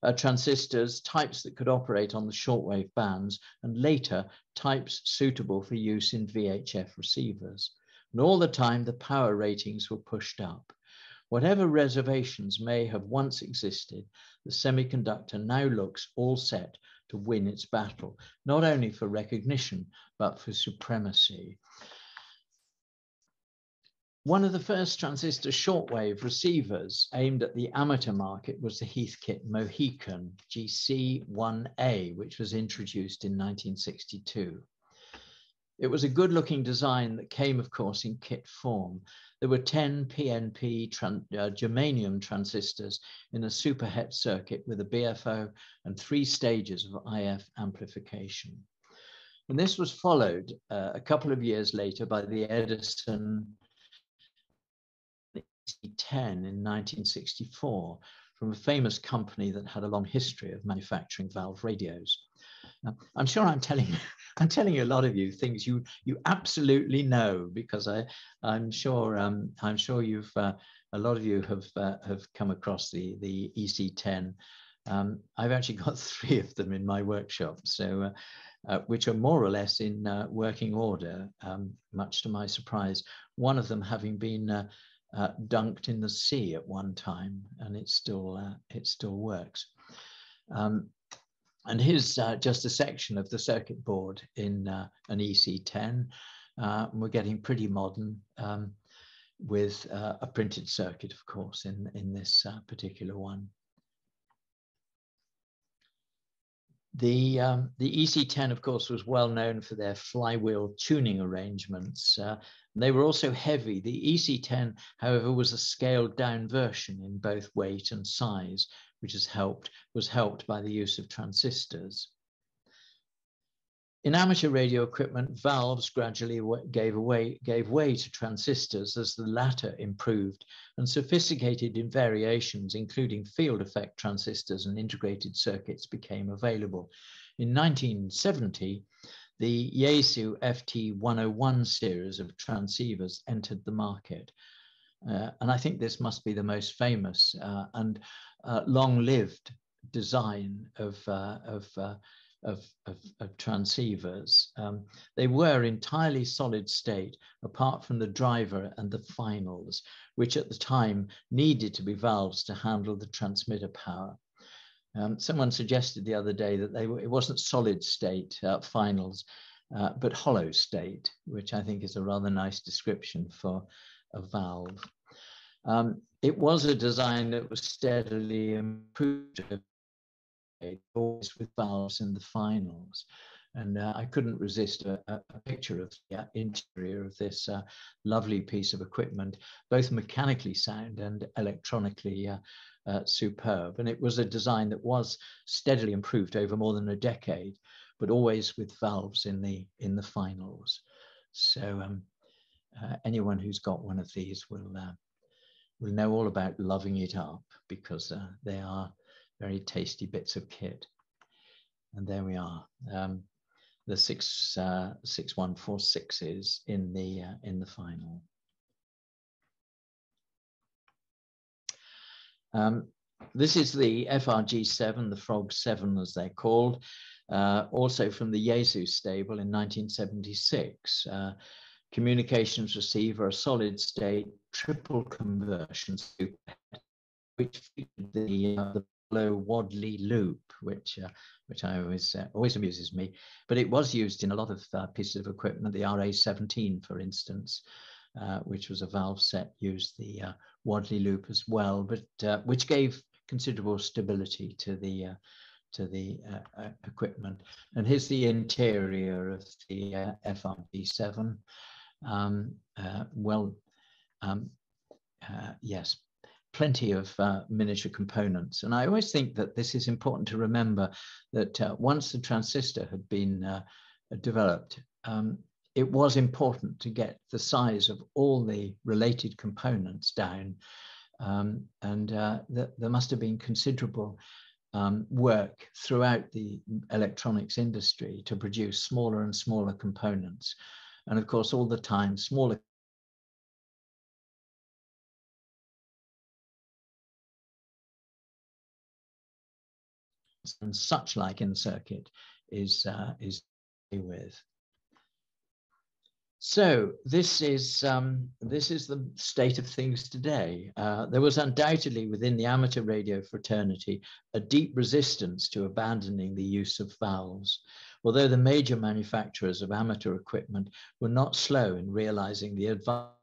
Uh, transistors, types that could operate on the shortwave bands, and later types suitable for use in V H F receivers. And all the time, the power ratings were pushed up. Whatever reservations may have once existed, the semiconductor now looks all set to win its battle, not only for recognition, but for supremacy. One of the first transistor shortwave receivers aimed at the amateur market was the Heathkit Mohican G C one A, which was introduced in nineteen sixty-two. It was a good-looking design that came, of course, in kit form. There were ten P N P tran uh, germanium transistors in a superhet circuit with a B F O and three stages of I F amplification. And this was followed uh, a couple of years later by the Edison E C ten in nineteen sixty-four, from a famous company that had a long history of manufacturing valve radios. Now, I'm sure I'm telling I'm telling a lot of you things you you absolutely know, because I I'm sure um, I'm sure you've uh, a lot of you have uh, have come across the the E C ten. Um, I've actually got three of them in my workshop, so uh, uh, which are more or less in uh, working order, um, much to my surprise. One of them having been uh, Uh, dunked in the sea at one time, and it still uh, it still works. Um, and here's uh, just a section of the circuit board in uh, an E C ten. Uh, and we're getting pretty modern um, with uh, a printed circuit, of course, in in this uh, particular one. The, um, the E C ten, of course, was well known for their flywheel tuning arrangements. Uh, they were also heavy. The E C ten, however, was a scaled down version in both weight and size, which has helped, was helped by the use of transistors. In amateur radio equipment, valves gradually gave, away, gave way to transistors as the latter improved and sophisticated in variations, including field effect transistors and integrated circuits, became available. In nineteen seventy, the Yaesu F T one oh one series of transceivers entered the market. Uh, and I think this must be the most famous uh, and uh, long-lived design of, uh, of uh, Of, of, of transceivers. Um, they were entirely solid state, apart from the driver and the finals, which at the time needed to be valves to handle the transmitter power. Um, someone suggested the other day that they were, it wasn't solid state uh, finals, uh, but hollow state, which I think is a rather nice description for a valve. Um, it was a design that was steadily improved, always with valves in the finals. And uh, I couldn't resist a, a picture of the interior of this uh, lovely piece of equipment, both mechanically sound and electronically uh, uh, superb. And it was a design that was steadily improved over more than a decade, but always with valves in the in the finals. So um, uh, anyone who's got one of these will uh, will know all about loving it up, because uh, they are very tasty bits of kit. And there we are. Um, the six uh, six one four sixes in the uh, in the final. Um, this is the F R G seven, the Frog seven as they're called, uh, also from the Yesu stable in nineteen seventy-six. Uh, communications receiver, a solid state triple conversion superhead, which featured the, uh, the low Wadley loop, which uh, which I always uh, always amuses me, but it was used in a lot of uh, pieces of equipment. The R A seventeen, for instance, uh, which was a valve set, used the uh, Wadley loop as well, but uh, which gave considerable stability to the uh, to the uh, uh, equipment. And here's the interior of the uh, F R G seven. Um, uh, well, um, uh, yes. Plenty of uh, miniature components. And I always think that this is important to remember, that uh, once the transistor had been uh, developed, um, it was important to get the size of all the related components down. Um, and uh, th there must have been considerable um, work throughout the electronics industry to produce smaller and smaller components. And of course, all the time, smaller and such like in the circuit is uh, is with. So this is um, this is the state of things today. Uh, there was undoubtedly within the amateur radio fraternity a deep resistance to abandoning the use of valves, although the major manufacturers of amateur equipment were not slow in realizing the advantage.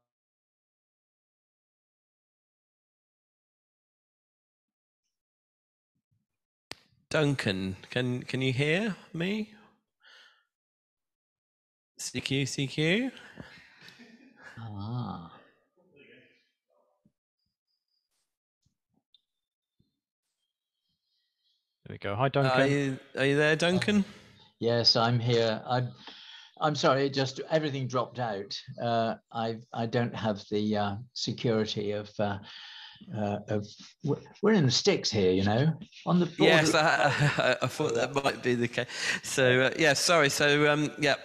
Duncan, can can you hear me? C Q, C Q. Ah. There we go. Hi, Duncan. Are you, are you there, Duncan? Yes, I'm here. I'm I'm sorry. It just everything dropped out. Uh, I I don't have the uh, security of. Uh, Uh, of, we're in the sticks here, you know, on the border. Yes, I, I, I thought that might be the case. So, uh, yeah, sorry. So, um, yeah,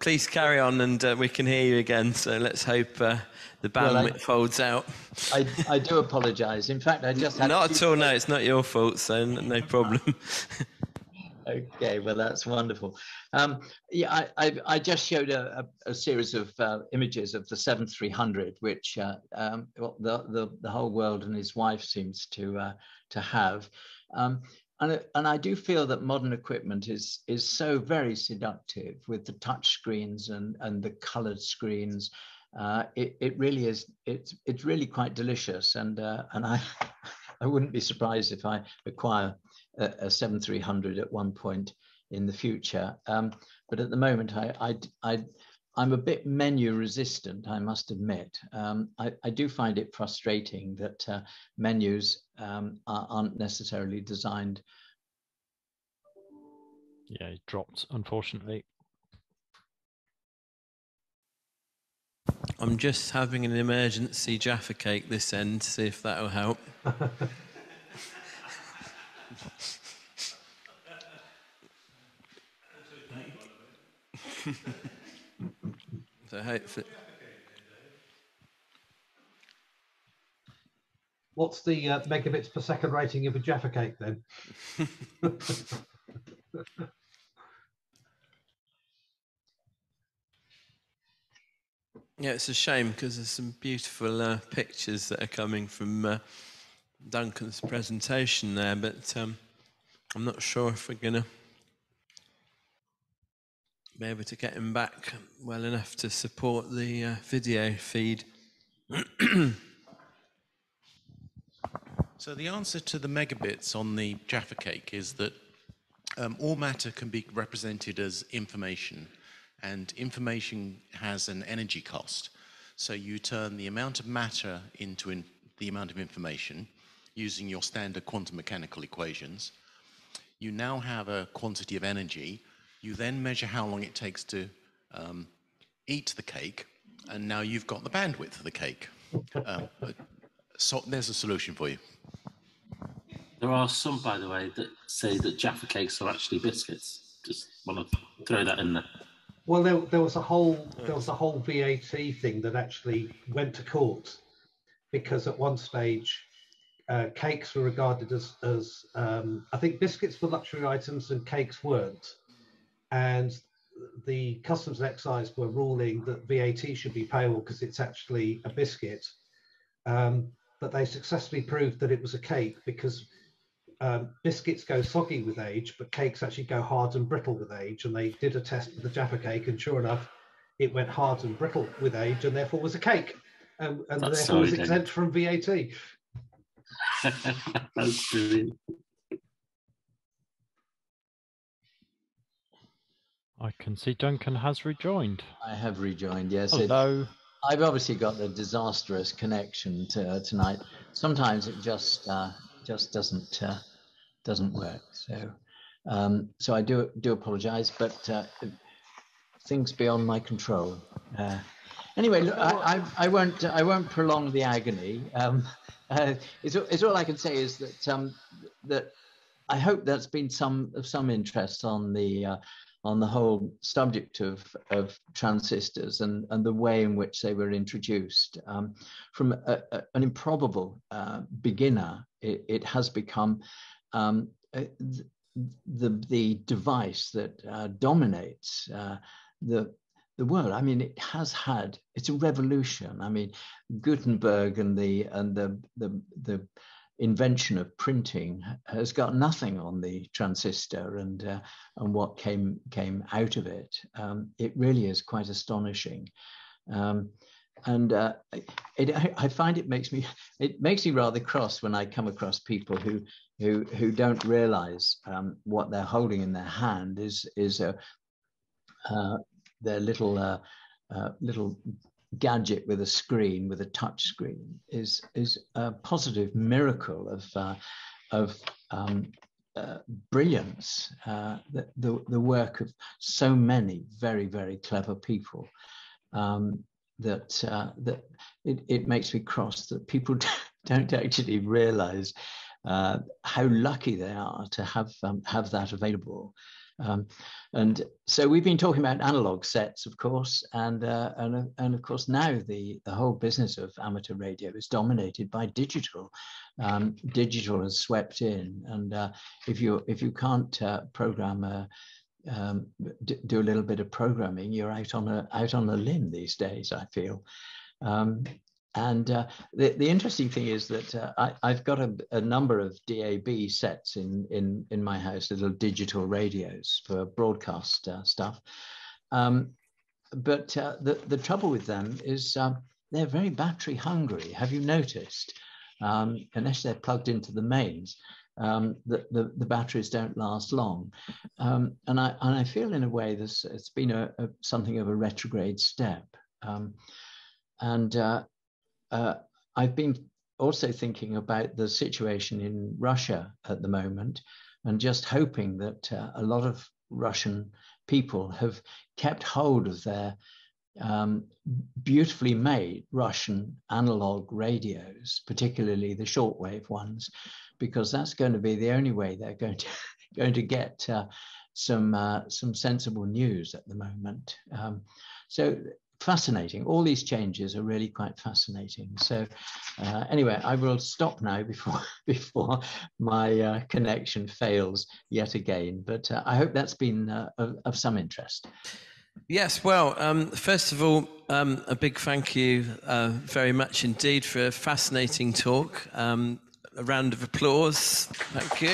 please carry on, and uh, we can hear you again. So let's hope uh, the bandwidth well, folds out. I, I do apologise. In fact, I just had not at all. No, it's not your fault. So no problem. Okay, well, that's wonderful. Um, yeah, I, I, I just showed a, a, a series of uh, images of the seventy-three hundred, which uh, um, the, the, the whole world and his wife seems to, uh, to have. Um, and, and I do feel that modern equipment is, is so very seductive with the touch screens and, and the coloured screens. Uh, it, it really is, it's, it's really quite delicious. And, uh, and I, I wouldn't be surprised if I acquire a seventy-three hundred at one point in the future, um, but at the moment I, I, I, I'm a bit menu resistant, I must admit. Um, I, I do find it frustrating that uh, menus um, are, aren't necessarily designed. Yeah, it dropped, unfortunately. I'm just having an emergency Jaffa cake this end, see if that will help. So hopefully, what's the uh, megabits per second rating of a Jaffa cake then? Yeah, it's a shame because there's some beautiful uh, pictures that are coming from uh, Duncan's presentation there, but um, I'm not sure if we're gonna be able to get him back well enough to support the uh, video feed. So the answer to the megabits on the Jaffa cake is that um, all matter can be represented as information, and information has an energy cost. So you turn the amount of matter into in the amount of information using your standard quantum mechanical equations. You now have a quantity of energy. You then measure how long it takes to um, eat the cake, and now you've got the bandwidth of the cake. Um, so there's a solution for you. There are some, by the way, that say that Jaffa cakes are actually biscuits. Just want to throw that in there. Well, there, there was a whole there was a whole V A T thing that actually went to court, because at one stage uh, cakes were regarded as as um, I think biscuits were luxury items and cakes weren't, and the customs and excise were ruling that V A T should be payable because it's actually a biscuit, um, but they successfully proved that it was a cake because Um, biscuits go soggy with age, but cakes actually go hard and brittle with age, and they did a test with the Jaffa cake, and sure enough it went hard and brittle with age and therefore was a cake, um, and that's therefore was exempt from V A T. That's brilliant. I can see Duncan has rejoined. I have rejoined, yes. Hello. It, I've obviously got the disastrous connection to uh, tonight. Sometimes it just uh, just doesn't uh, doesn't work, so um, so I do do apologize, but uh, things beyond my control. Uh, anyway, look, I, I I won't I won't prolong the agony. Um, uh, it's, it's all I can say is that um, that I hope that's been some of some interest on the uh, on the whole subject of of transistors and and the way in which they were introduced. Um, from a, a, an improbable uh, beginner, It, it has become um, the, the the device that uh, dominates uh, the the world. I mean, it has had it's a revolution. I mean, Gutenberg and the and the the the invention of printing has got nothing on the transistor and uh, and what came came out of it. Um, it really is quite astonishing. Um, And uh, it, I find it makes me it makes me rather cross when I come across people who who who don't realise um, what they're holding in their hand is is a uh, their little uh, uh, little gadget with a screen, with a touch screen, is is a positive miracle of uh, of um, uh, brilliance, uh, the, the the work of so many very very clever people. Um, that uh, that it, it makes me cross that people don't actually realize uh, how lucky they are to have um, have that available. Um, and so we've been talking about analog sets, of course, and uh, and, and of course now the, the whole business of amateur radio is dominated by digital. Um, digital has swept in, and uh, if you if you can't uh, program a Um, do a little bit of programming, you're out on a out on a limb these days, I feel. Um, and uh, the the interesting thing is that uh, I, I've got a, a number of D A B sets in in in my house, little digital radios for broadcast uh, stuff. Um, but uh, the the trouble with them is um, they're very battery hungry. Have you noticed? Um, unless they're plugged into the mains. Um, the, the, the batteries don't last long, um, and I and I feel in a way this it's been a, a something of a retrograde step, um, and uh, uh, I've been also thinking about the situation in Russia at the moment, and just hoping that uh, a lot of Russian people have kept hold of their um, beautifully made Russian analog radios, particularly the shortwave ones, because that's going to be the only way they're going to going to get uh, some uh, some sensible news at the moment. Um, so fascinating. All these changes are really quite fascinating. So uh, anyway, I will stop now before before my uh, connection fails yet again. But uh, I hope that's been uh, of, of some interest. Yes, well, um, first of all, um, a big thank you uh, very much indeed for a fascinating talk. Um, A round of applause. Thank you.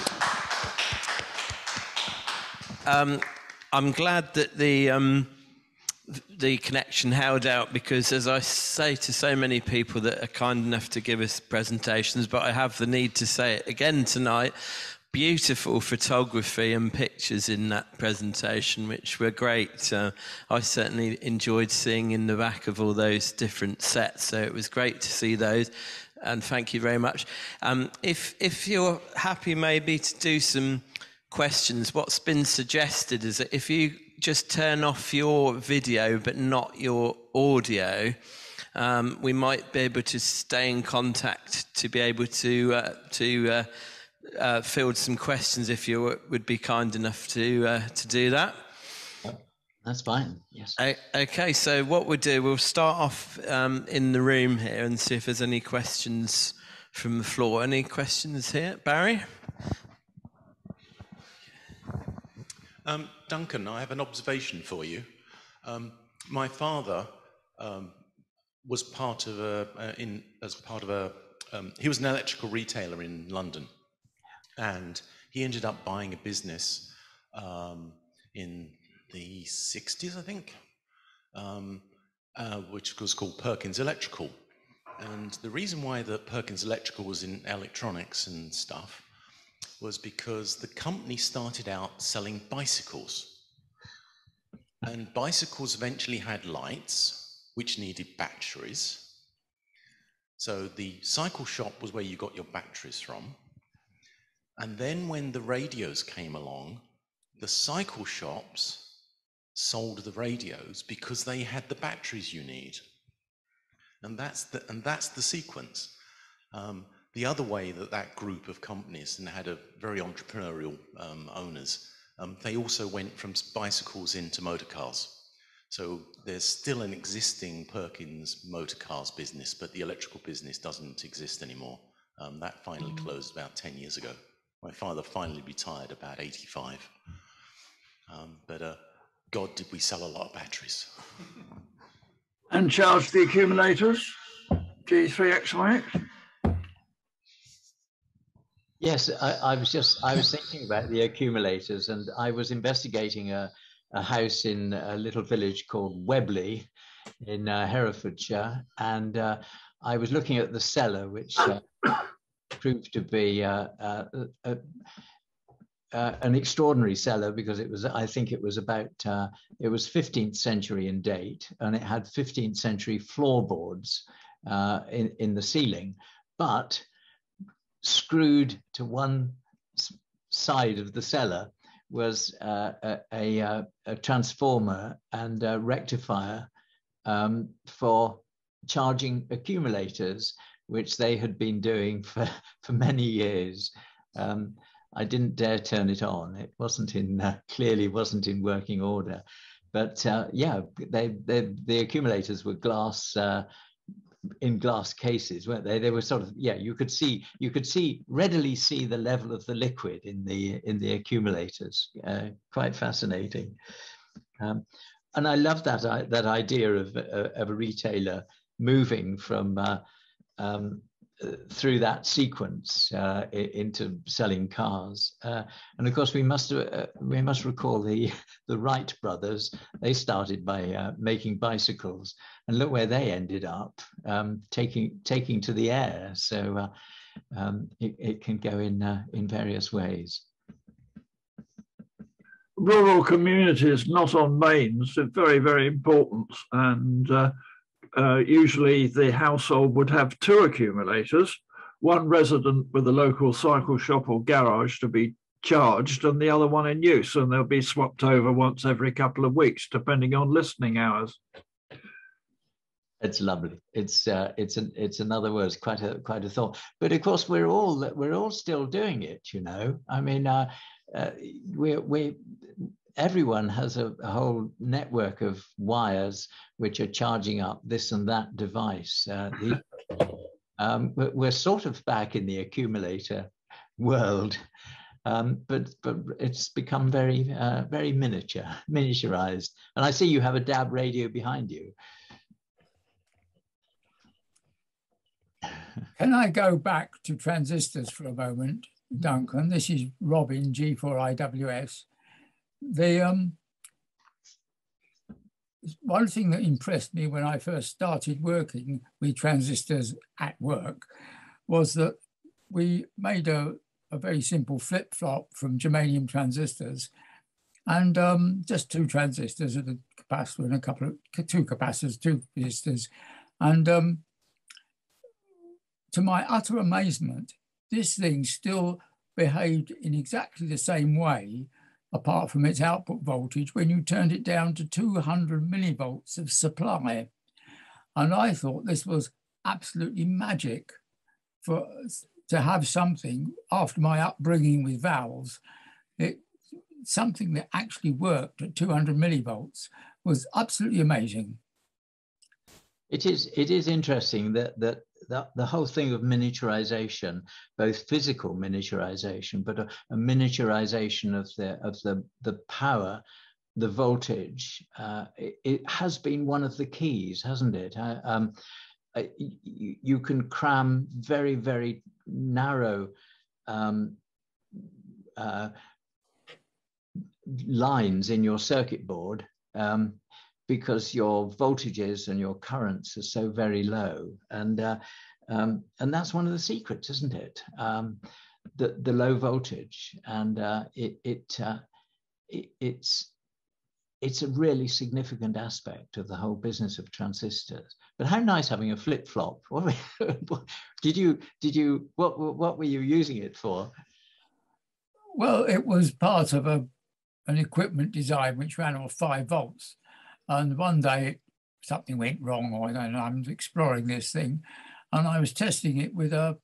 Um, I'm glad that the um, the connection held out, because as I say to so many people that are kind enough to give us presentations, but I have the need to say it again tonight, beautiful photography and pictures in that presentation, which were great. Uh, I certainly enjoyed seeing in the back of all those different sets, so it was great to see those, and thank you very much. Um, if, if you're happy maybe to do some questions, what's been suggested is that if you just turn off your video but not your audio, um, we might be able to stay in contact to be able to uh, to uh, uh, field some questions if you would be kind enough to uh, to do that. That's fine, yes. Okay, so what we'll do, we'll start off um, in the room here and see if there's any questions from the floor. Any questions here? Barry? Um, Duncan, I have an observation for you. Um, my father um, was part of a, uh, in, as part of a, um, he was an electrical retailer in London, and he ended up buying a business um, in the sixties, I think, um, uh, which was called Perkins Electrical. And the reason why the Perkins Electrical was in electronics and stuff was because the company started out selling bicycles. And bicycles eventually had lights, which needed batteries. So the cycle shop was where you got your batteries from. And then when the radios came along, the cycle shops sold the radios because they had the batteries you need. And that's the, and that's the sequence. Um, The other way that that group of companies, and had a very entrepreneurial um, owners, um, they also went from bicycles into motor cars. So there's still an existing Perkins motor cars business, but the electrical business doesn't exist anymore. Um, that finally closed about ten years ago. My father finally retired about eighty-five. Um, but uh, God, did we sell a lot of batteries. And charge the accumulators, G three X Y X. Yes, I, I was just, I was thinking about the accumulators, and I was investigating a, a house in a little village called Wadley in uh, Herefordshire, and uh, I was looking at the cellar, which uh, proved to be uh, uh, uh, uh, an extraordinary cellar, because it was, I think it was about, uh, it was fifteenth century in date, and it had fifteenth century floorboards uh, in, in the ceiling, but screwed to one side of the cellar was uh, a, a, a transformer and a rectifier um, for charging accumulators, which they had been doing for, for many years. Um, I didn't dare turn it on. It wasn't in, uh, clearly wasn't in working order. But uh, yeah, they, they, the accumulators were glass uh, in glass cases, weren't they? They were sort of, yeah, you could see, you could see, readily see the level of the liquid in the in the accumulators. Uh, quite fascinating. Um, and I love that uh, that idea of, uh, of a retailer moving from uh, um, uh, through that sequence uh, into selling cars. Uh, and of course, we must uh, we must recall the the Wright brothers. They started by uh, making bicycles. And look where they ended up, um, taking taking to the air. So uh, um, it, it can go in uh, in various ways. Rural communities not on mains are very, very important, and uh, uh, usually the household would have two accumulators, one resident with a local cycle shop or garage to be charged, and the other one in use, and they'll be swapped over once every couple of weeks, depending on listening hours. It's lovely. It's uh, it's an, it's in other words quite a quite a thought. But of course, we're all we're all still doing it. You know, I mean, uh, uh, we we everyone has a, a whole network of wires which are charging up this and that device. Uh, the, um, we're sort of back in the accumulator world, um, but but it's become very uh, very miniature miniaturized. And I see you have a D A B radio behind you. Can I go back to transistors for a moment, Duncan? This is Robin, G four I W S. The, um, one thing that impressed me when I first started working with transistors at work was that we made a, a very simple flip-flop from germanium transistors, and um, just two transistors at a capacitor and a couple of two capacitors, two resistors, and um, to my utter amazement, this thing still behaved in exactly the same way, apart from its output voltage, when you turned it down to two hundred millivolts of supply. And I thought this was absolutely magic for to have something, after my upbringing with valves, it, something that actually worked at two hundred millivolts was absolutely amazing. It is, it is interesting that, that The, the whole thing of miniaturization, both physical miniaturization, but a, a miniaturization of the of the the power, the voltage, uh, it, it has been one of the keys, hasn't it? I, um, I, you, you can cram very very narrow um, uh, lines in your circuit board, Um, because your voltages and your currents are so very low. And, uh, um, and that's one of the secrets, isn't it? Um, the, the low voltage. And uh, it, it, uh, it, it's, it's a really significant aspect of the whole business of transistors. But how nice having a flip-flop. did you, did you, what, what were you using it for? Well, it was part of a, an equipment design which ran off five volts. And one day something went wrong, or I don't know, I'm exploring this thing, and I was testing it with a,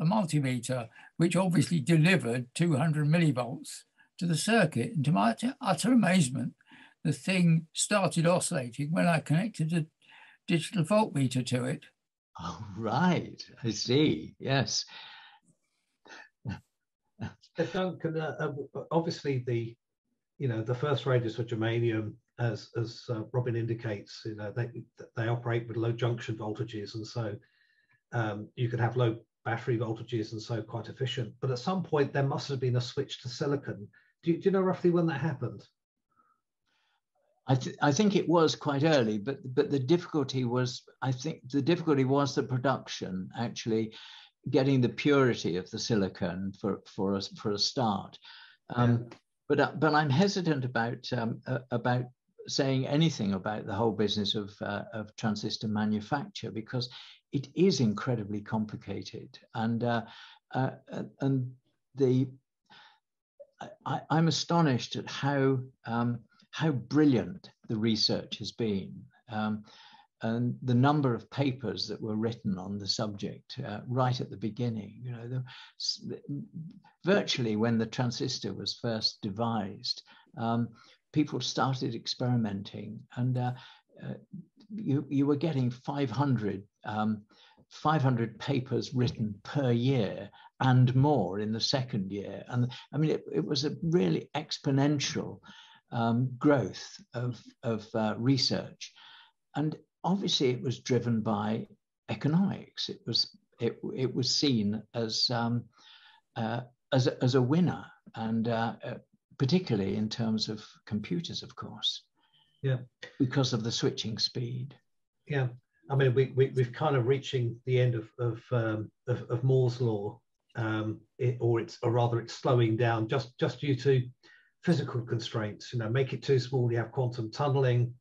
a multimeter, which obviously delivered two hundred millivolts to the circuit. And to my utter amazement, the thing started oscillating when I connected a digital voltmeter to it. Oh, right. I see. Yes. Duncan, uh, obviously the, you know, the first radios were germanium. As, as uh, Robin indicates, you know, they, they operate with low junction voltages, and so um, you can have low battery voltages, and so quite efficient. But at some point, there must have been a switch to silicon. Do you, do you know roughly when that happened? I, th I think it was quite early, but but the difficulty was, I think the difficulty was the production, actually getting the purity of the silicon for for a, for a start. Um, yeah. But uh, but I'm hesitant about um, uh, about. saying anything about the whole business of, uh, of transistor manufacture, because it is incredibly complicated. And uh, uh, and the I, I'm astonished at how um, how brilliant the research has been, um, and the number of papers that were written on the subject uh, right at the beginning. You know, the, virtually when the transistor was first devised, um, people started experimenting, and uh, uh, you, you were getting five hundred papers written per year and more in the second year. And I mean, it, it was a really exponential um, growth of, of uh, research. And obviously it was driven by economics. It was, it, it was seen as, um, uh, as, a, as a winner, and uh, uh, particularly in terms of computers, of course, yeah, because of the switching speed. Yeah, I mean, we, we, we've kind of reaching the end of, of, um, of, of Moore's law, um, it, or it's, or rather it's slowing down just, just due to physical constraints. You know, make it too small, you have quantum tunneling,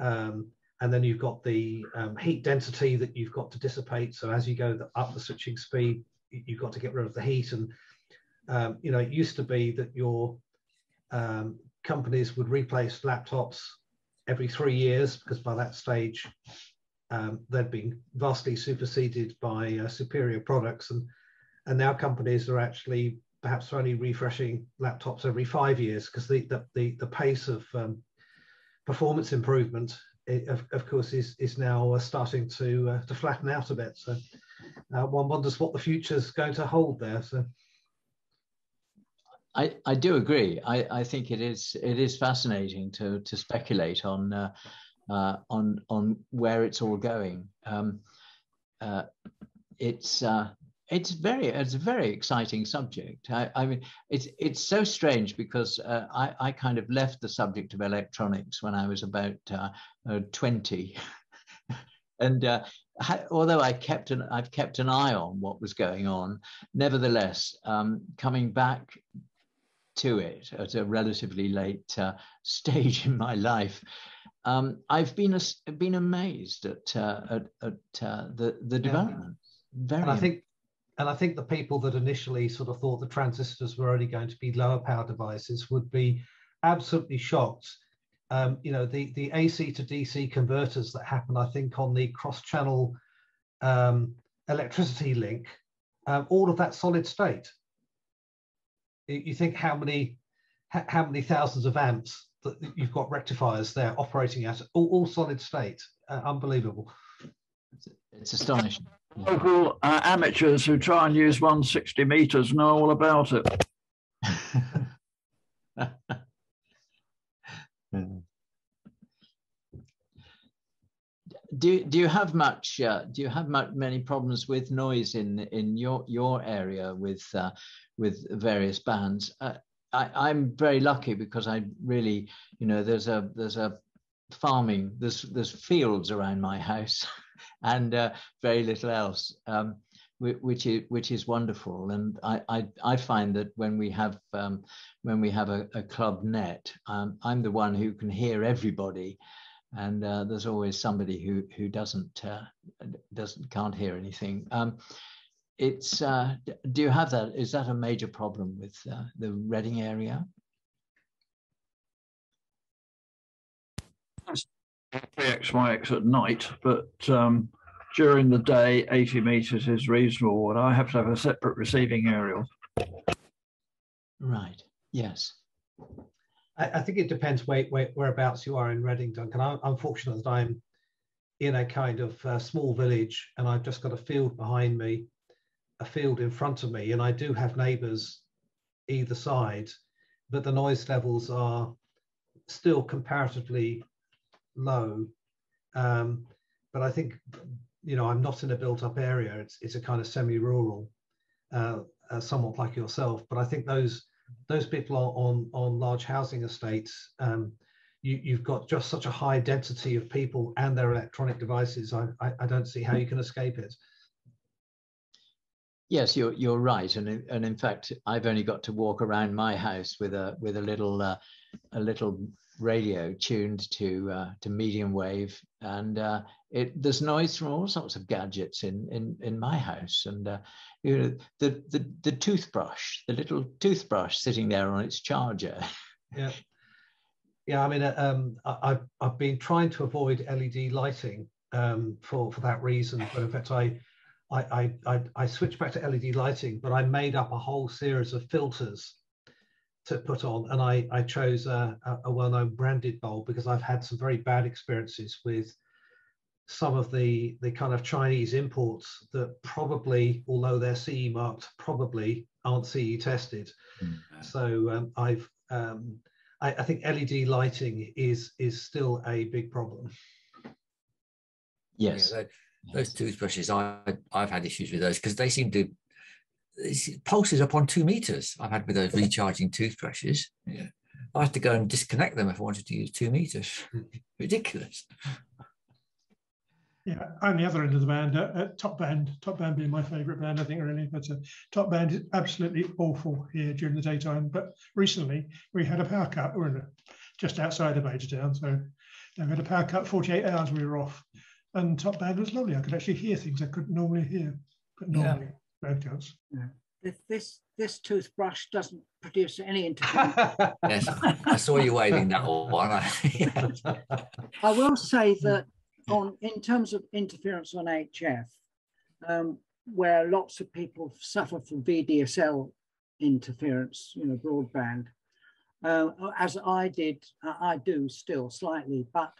um, and then you've got the um, heat density that you've got to dissipate. So as you go the, up the switching speed, you've got to get rid of the heat. And, um, you know, it used to be that your Um, companies would replace laptops every three years because by that stage um, they'd been vastly superseded by uh, superior products, and and now companies are actually perhaps only refreshing laptops every five years because the, the the the pace of um, performance improvement, it, of, of course, is is now uh, starting to uh, to flatten out a bit. So uh, one wonders what the future's going to hold there. So. I, I do agree. I, I think it is it is fascinating to to speculate on uh, uh, on on where it's all going. Um, uh, it's uh, It's very, it's a very exciting subject. I, I mean, it's it's so strange because uh, I I kind of left the subject of electronics when I was about uh, uh, twenty, and uh, although I kept an I've kept an eye on what was going on, nevertheless, um, coming back to it at a relatively late uh, stage in my life, um, I've been a, been amazed at uh, at, at uh, the the development. Very. And I think. And I think the people that initially sort of thought the transistors were only going to be lower power devices would be absolutely shocked. Um, you know, the, the A C to D C converters that happen, I think, on the cross-channel um, electricity link, um, all of that solid state. You think how many, how many thousands of amps that you've got rectifiers there operating at, all, all solid state, uh, unbelievable. It's astonishing. Local uh, amateurs who try and use one sixty meters know all about it. do do you have much? Uh, do you have much, many problems with noise in in your your area with uh, with various bands? Uh, I, I'm very lucky because I really, you know, there's a there's a farming there's there's fields around my house. And uh, very little else, um, which is which is wonderful. And I I, I find that when we have um, when we have a, a club net, um, I'm the one who can hear everybody, and uh, there's always somebody who who doesn't uh, doesn't can't hear anything. Um, it's uh, do you have that? Is that a major problem with uh, the Reading area? Yes. G three X Y X at night, but um, during the day, eighty meters is reasonable, and I have to have a separate receiving aerial. Right. Yes. I, I think it depends where, where, whereabouts you are in Reading, Duncan. I, I'm fortunate that I'm in a kind of uh, small village, and I've just got a field behind me, a field in front of me, and I do have neighbours either side, but the noise levels are still comparatively low, um, but I think, you know, I'm not in a built-up area. It's it's a kind of semi-rural, uh, uh, somewhat like yourself. But I think those those people are on on large housing estates. Um, you you've got just such a high density of people and their electronic devices. I I, I don't see how you can escape it. Yes, you're you're right, and in, and in fact, I've only got to walk around my house with a with a little uh, a little. radio tuned to uh, to medium wave, and uh, it there's noise from all sorts of gadgets in in in my house, and uh, you know, the the the toothbrush, the little toothbrush sitting there on its charger. Yeah, yeah. I mean, uh, um, I've I've been trying to avoid L E D lighting um, for for that reason. But in fact, I I I I switched back to L E D lighting, but I made up a whole series of filters to put on, and I, I chose a, a well-known branded bulb because I've had some very bad experiences with some of the, the kind of Chinese imports that probably, although they're C E marked, probably aren't C E tested. Mm-hmm. So um, I've, um, I, I think L E D lighting is is still a big problem. Yes. Yeah, they, yes. Those toothbrushes, I, I've had issues with those because they seem to pulses up on two meters. I've had with those recharging toothbrushes. Yeah, I have to go and disconnect them if I wanted to use two meters. Ridiculous. Yeah, and the other end of the band, uh, uh, Top Band, Top Band being my favourite band, I think, really. But uh, Top Band is absolutely awful here during the daytime. But recently we had a power cut. We're in a, just outside of Maidstone, so we had a power cut. forty-eight hours we were off, and Top Band was lovely. I could actually hear things I couldn't normally hear, but normally. Yeah. Yeah. If this this toothbrush doesn't produce any interference. Yes, I saw you waving that all one. I will say that on in terms of interference on H F, um, where lots of people suffer from V D S L interference, you know, broadband, uh, as I did, I do still slightly, but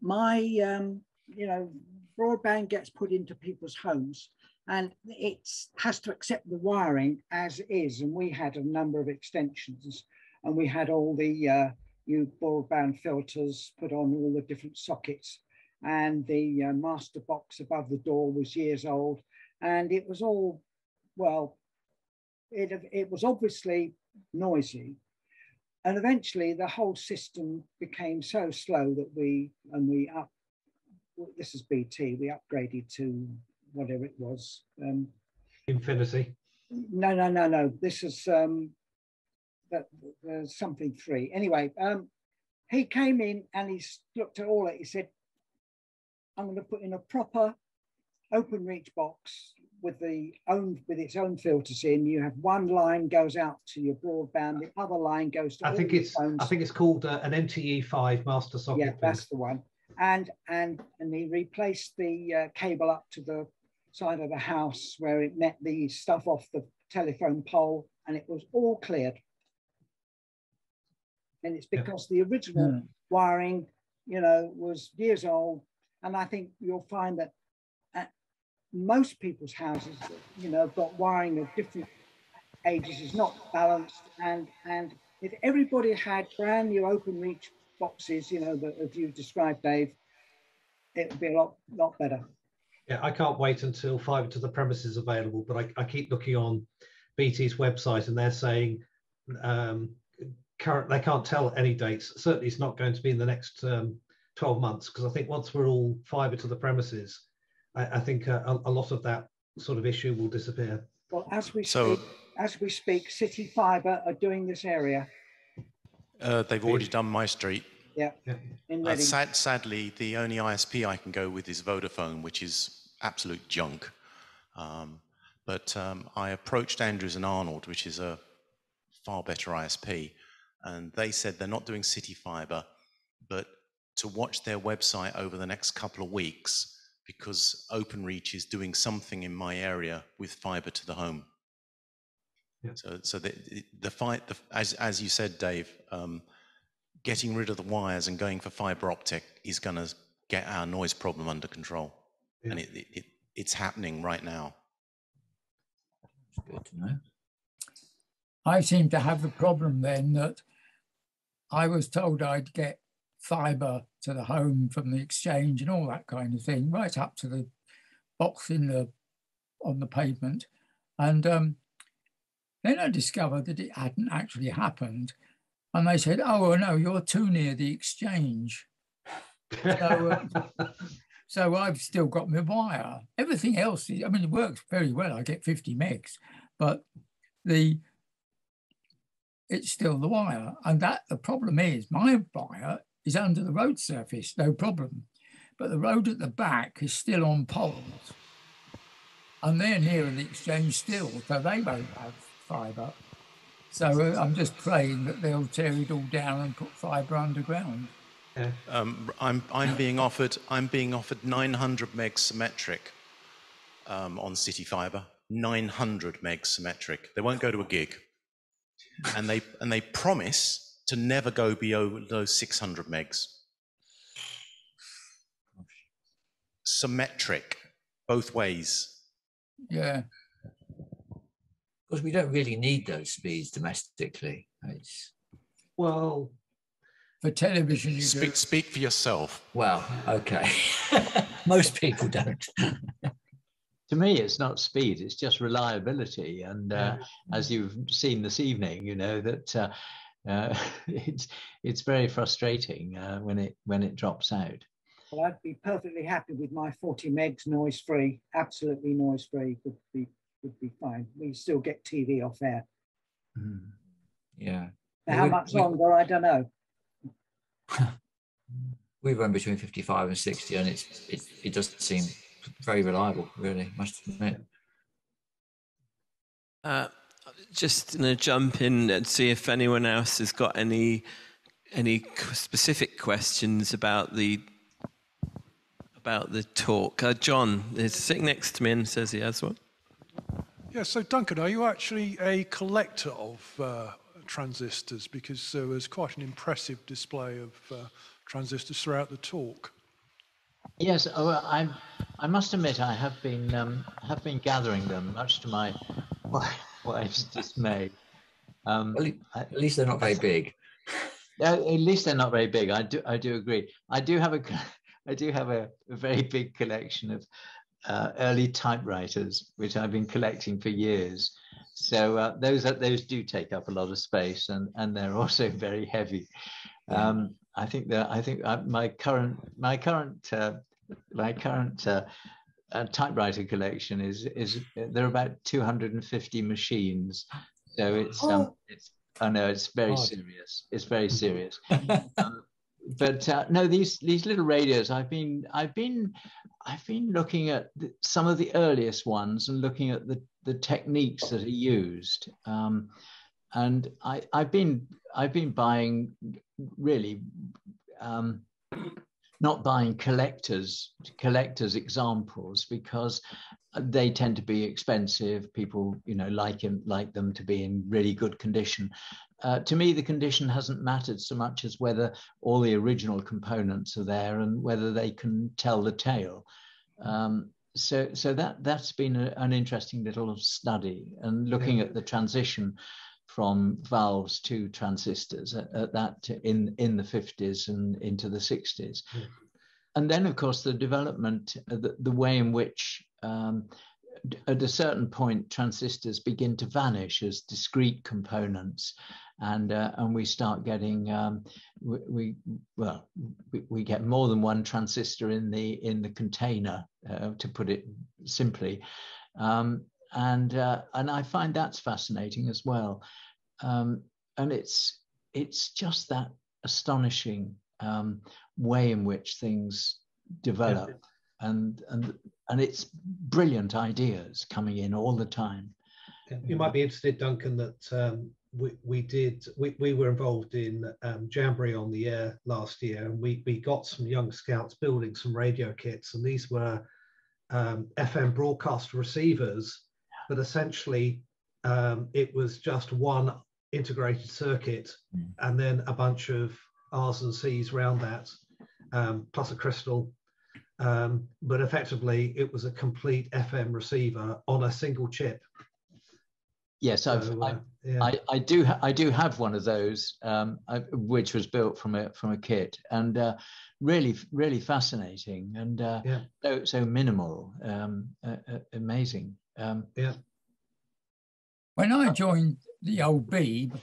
my um, you know, broadband gets put into people's homes. And it has to accept the wiring as is. And we had a number of extensions, and we had all the uh, new broadband filters put on all the different sockets. And the uh, master box above the door was years old. And it was all well, it, it was obviously noisy. And eventually the whole system became so slow that we, and we up, this is B T, we upgraded to whatever it was. Um, Infinity. No, no, no, no. This is um, that, uh, something free. Anyway, um, he came in and he looked at all it. He said, I'm going to put in a proper open reach box with the own with its own filters in. You have one line goes out to your broadband, the other line goes to. I think it's phones. I think it's called uh, an M T E five master socket. Yeah, that's the one. And and and he replaced the uh, cable up to the side of the house where it met the stuff off the telephone pole, and it was all cleared. And it's because yeah. the original mm. wiring, you know, was years old. And I think you'll find that at most people's houses, you know, got wiring of different ages is not balanced. And, and if everybody had brand new open reach boxes, you know, that as you described, Dave, it would be a lot, lot better. Yeah, I can't wait until fibre to the premises is available, but I, I keep looking on B T's website and they're saying um, current, they can't tell any dates. Certainly it's not going to be in the next um, twelve months, because I think once we're all fibre to the premises, I, I think a, a lot of that sort of issue will disappear. Well, as we so, speak, as we speak, City Fibre are doing this area. Uh, they've already done my street. Yeah. yeah. In uh, sad, sadly, the only I S P I can go with is Vodafone, which is absolute junk. Um, but um, I approached Andrews and Arnold, which is a far better I S P, and they said they're not doing City Fibre, but to watch their website over the next couple of weeks, because Openreach is doing something in my area with fibre to the home. Yeah. So, so the the fight, the, as as you said, Dave, um, getting rid of the wires and going for fibre optic is going to get our noise problem under control, yeah. and it, it, it it's happening right now. That's good to know. I seem to have the problem then that I was told I'd get fibre to the home from the exchange and all that kind of thing, right up to the box in the on the pavement, and um, then I discovered that it hadn't actually happened, and they said, "Oh well, no, you're too near the exchange." So, uh, so I've still got my wire. Everything else, is, I mean, it works very well. I get fifty megs, but the it's still the wire, and that the problem is my wire is under the road surface, no problem. But the road at the back is still on poles. And they're nearer the exchange still, so they won't have fibre. So uh, I'm just praying that they'll tear it all down and put fibre underground. Yeah. Um, I'm, I'm, being offered, I'm being offered nine hundred meg symmetric um, on City Fibre. nine hundred meg symmetric. They won't go to a gig. And they, and they promise to never go below six hundred megs. Symmetric, both ways. Yeah. Because we don't really need those speeds domestically. It's... Well, for television you Speak, do... speak for yourself. Well, okay. Most people don't. To me, it's not speed, it's just reliability. And uh, as you've seen this evening, you know, that... Uh, Uh, it's it's very frustrating uh, when it when it drops out. Well, I'd be perfectly happy with my forty megs noise free, absolutely noise free. Would be would be fine. We still get T V off air. Mm. Yeah. Now, how we, much longer? We, I don't know. We run between fifty-five and sixty, and it's it it does seem very reliable. Really, must admit. Uh, Just gonna jump in and see if anyone else has got any any specific questions about the about the talk. Uh, John is sitting next to me and says he has one. Yeah. So Duncan, are you actually a collector of uh, transistors? Because there was quite an impressive display of uh, transistors throughout the talk. Yes, well, I I must admit I have been um, have been gathering them, much to my wife's dismay. Um, well, at least they're not very big. At least they're not very big. I do I do agree. I do have a I do have a, a very big collection of uh, early typewriters, which I've been collecting for years. So uh, those uh, those do take up a lot of space, and and they're also very heavy. Um, I think that I think uh, my current my current uh, my current uh, uh, typewriter collection is is there are about two hundred fifty machines. So it's oh. um, it's I know it's very God. serious. It's very serious. um, But uh, no, these these little radios. I've been I've been I've been looking at the, some of the earliest ones and looking at the the techniques that are used. Um, and I I've been I've been buying really um, not buying collectors collectors examples, because they tend to be expensive. People you know like him like them to be in really good condition. Uh, to me, the condition hasn't mattered so much as whether all the original components are there and whether they can tell the tale. Um, so, so that that's been a, an interesting little study, and looking at the transition from valves to transistors at, at that in in the fifties and into the sixties, and then of course the development, the, the way in which um, at a certain point transistors begin to vanish as discrete components. And uh, and we start getting um, we, we well we, we get more than one transistor in the in the container, uh, to put it simply, um, and uh, and I find that's fascinating as well, um, and it's it's just that astonishing um, way in which things develop, and and and it's brilliant ideas coming in all the time. You might be interested, Duncan, that. Um... We, we did we, we were involved in um, Jamboree on the Air last year, and we, we got some young scouts building some radio kits, and these were um, F M broadcast receivers, but essentially um, it was just one integrated circuit and then a bunch of R's and C's round that, um, plus a crystal, um, but effectively it was a complete F M receiver on a single chip. Yes, I've, so, uh, I, yeah. I, I do. Ha I do have one of those, um, I, which was built from a from a kit, and uh, really, really fascinating, and uh, yeah. so so minimal, um, uh, uh, amazing. Um, yeah. When I joined the old Beeb,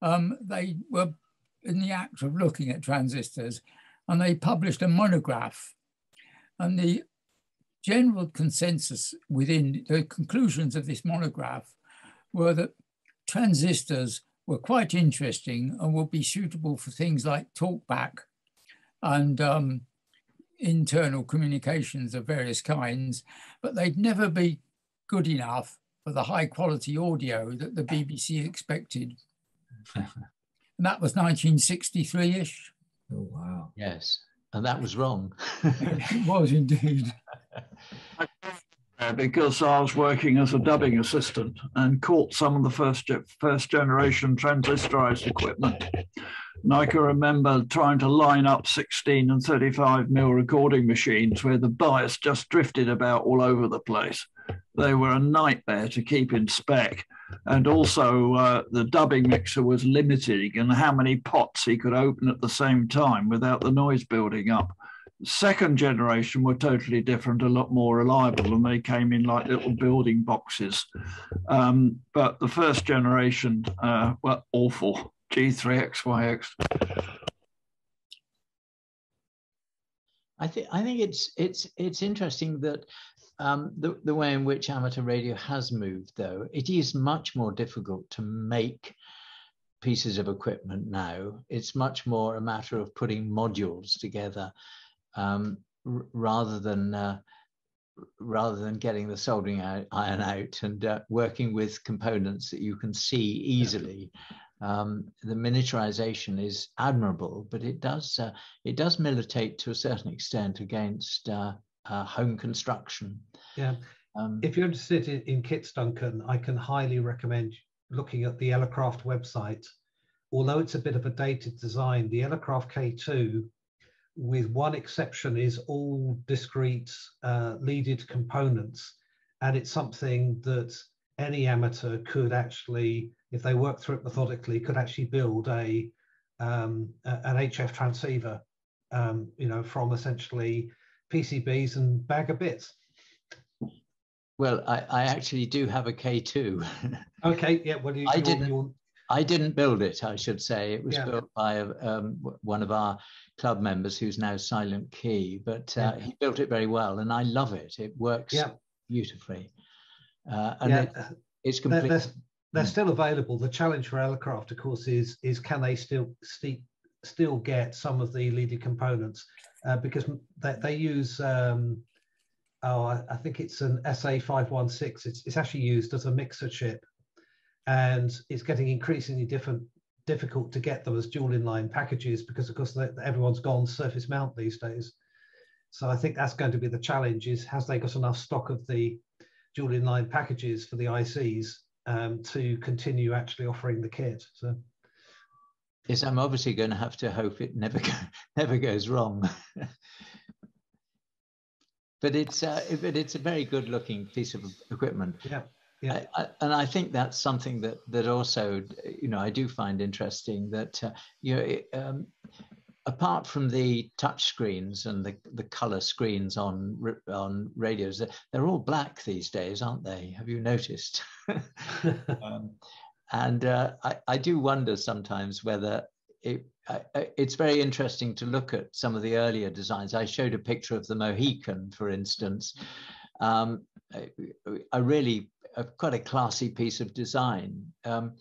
um, they were in the act of looking at transistors, and they published a monograph, and the general consensus within the conclusions of this monograph were that transistors were quite interesting and would be suitable for things like talkback and um, internal communications of various kinds, but they'd never be good enough for the high quality audio that the B B C expected. And that was nineteen sixty-three-ish. Oh, wow. Yes, and that was wrong. It was indeed. Because I was working as a dubbing assistant and caught some of the first, first generation transistorized equipment. And I can remember trying to line up sixteen and thirty-five mil recording machines where the bias just drifted about all over the place. They were a nightmare to keep in spec. And also uh, the dubbing mixer was limiting in how many pots he could open at the same time without the noise building up. Second generation were totally different, a lot more reliable, and they came in like little building boxes. Um, but the first generation uh, were awful. G three X Y X. I think I think it's it's it's interesting that um, the the way in which amateur radio has moved, though, it is much more difficult to make pieces of equipment now. It's much more a matter of putting modules together. Um, rather than uh, rather than getting the soldering iron out and uh, working with components that you can see easily, um, the miniaturization is admirable, but it does uh, it does militate to a certain extent against uh, uh, home construction. Yeah, um, if you're interested in, in kits, Duncan, I can highly recommend looking at the Ellercraft website. Although it's a bit of a dated design, the Ellercraft K two, with one exception, is all discrete uh, leaded components, and it's something that any amateur could actually, if they work through it methodically, could actually build a um, an H F transceiver, um, you know, from essentially P C Bs and bag of bits. Well, I, I actually do have a K two. Okay, yeah. Well, you, I, didn't, you... I didn't build it, I should say. It was yeah. built by a, um, one of our club members who's now Silent Key, but uh, yeah. he built it very well, and I love it. It works yeah. beautifully. Uh, and yeah. it, it's complete. They're, they're, they're yeah. still available. The challenge for aircraft, of course, is, is can they still steep still get some of the leading components, uh, because they, they use, um, oh, I, I think it's an S A five one six, it's, it's actually used as a mixer chip, and it's getting increasingly different, difficult to get them as dual inline packages because, of course, they, everyone's gone surface mount these days. So I think that's going to be the challenge, is has they got enough stock of the dual inline packages for the I Cs um, to continue actually offering the kit. So. Yes, I'm obviously going to have to hope it never go, never goes wrong. But it's uh, but it's a very good looking piece of equipment. Yeah, yeah. I, I, and I think that's something that that also, you know, I do find interesting that uh, you know, it, um, apart from the touch screens and the the color screens on on radios, they're, they're all black these days, aren't they? Have you noticed? um, And uh, I, I do wonder sometimes whether it, I, it's very interesting to look at some of the earlier designs. I showed a picture of the Mohican, for instance, um, a, a really a, quite a classy piece of design. Um,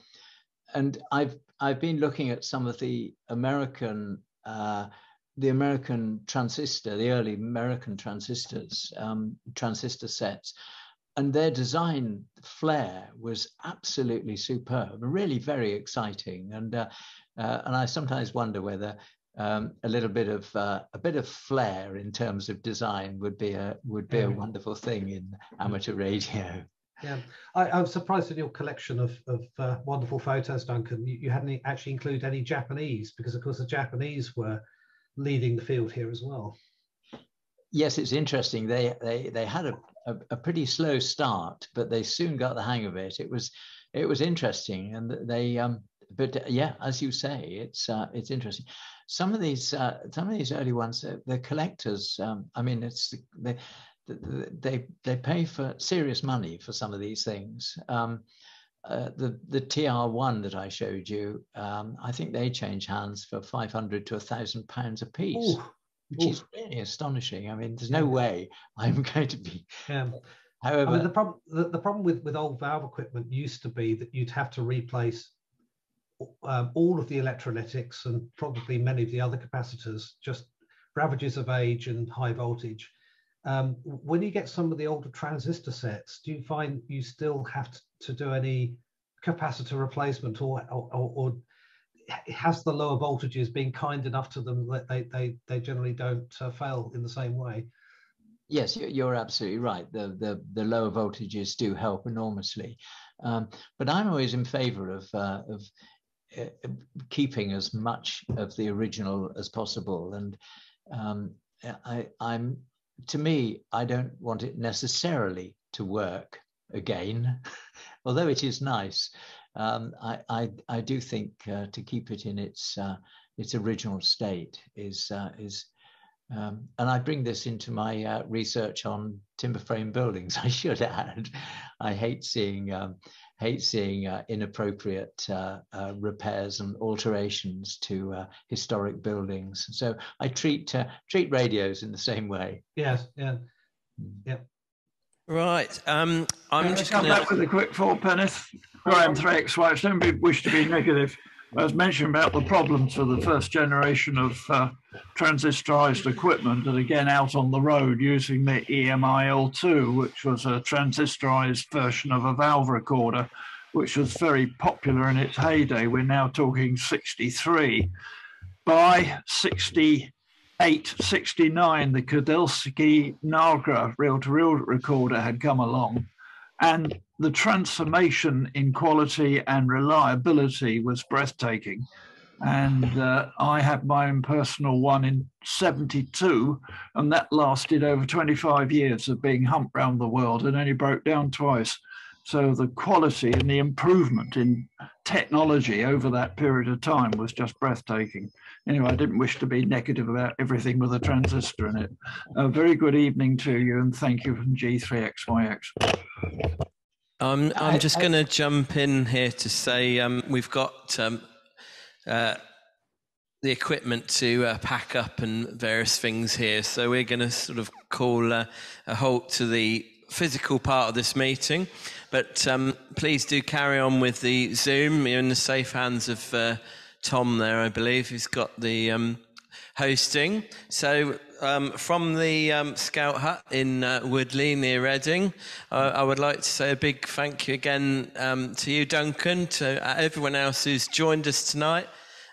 and I've I've been looking at some of the American uh, the American transistor, the early American transistors, um, transistor sets. And their design flair was absolutely superb, really very exciting. And uh, uh, and I sometimes wonder whether um, a little bit of uh, a bit of flair in terms of design would be a would be a wonderful thing in amateur radio. Yeah, I, I'm surprised at your collection of of uh, wonderful photos, Duncan. You, you hadn't actually included any Japanese, because of course the Japanese were leading the field here as well. Yes, it's interesting. They they they had a A, a pretty slow start, but they soon got the hang of it. It was, it was interesting, and they. Um, but yeah, as you say, it's uh, it's interesting. Some of these, uh, some of these early ones, uh, the collectors. Um, I mean, it's they, they they pay for serious money for some of these things. Um, uh, the the T R one that I showed you, um, I think they change hands for five hundred to a thousand pounds a piece. Ooh. Which is really astonishing. I mean, there's no way I'm going to be. Yeah. However, I mean, the problem the, the problem with with old valve equipment used to be that you'd have to replace um, all of the electrolytics and probably many of the other capacitors, just for averages of age and high voltage. Um, when you get some of the older transistor sets, do you find you still have to, to do any capacitor replacement, or or, or, or has the lower voltages been kind enough to them that they they, they generally don't uh, fail in the same way? Yes, you're absolutely right. The the, the lower voltages do help enormously, um, but I'm always in favour of uh, of uh, keeping as much of the original as possible. And um, I, I'm to me, I don't want it necessarily to work again, although it is nice. Um, I, I, I do think uh, to keep it in its uh, its original state is uh, is, um, and I bring this into my uh, research on timber frame buildings. I should add, I hate seeing um, hate seeing uh, inappropriate uh, uh, repairs and alterations to uh, historic buildings. So I treat uh, treat radios in the same way. Yes. Yeah. Yeah. Right. Um, I'm yeah, just going to come back with a quick thought, Peneth. Graham three X Y X, don't wish to be negative. I was mentioning about the problems for the first generation of uh, transistorized equipment, and again out on the road using the E M I L two, which was a transistorized version of a valve recorder, which was very popular in its heyday. We're now talking sixty-three. By sixty-eight, sixty-nine, the Kudelski Nagra reel-to-reel recorder had come along, and the transformation in quality and reliability was breathtaking. And uh, I had my own personal one in seventy-two, and that lasted over twenty-five years of being humped around the world and only broke down twice. So the quality and the improvement in technology over that period of time was just breathtaking. Anyway, I didn't wish to be negative about everything with a transistor in it. A very good evening to you, and thank you from G three X Y X. Um, I'm just going to jump in here to say um, we've got um, uh, the equipment to uh, pack up and various things here. So we're going to sort of call uh, a halt to the physical part of this meeting. But um, please do carry on with the Zoom. You're in the safe hands of uh, Tom there, I believe, who's got the um, hosting. So um, from the um, Scout Hut in uh, Wadley near Reading, uh, I would like to say a big thank you again um, to you, Duncan, to everyone else who's joined us tonight,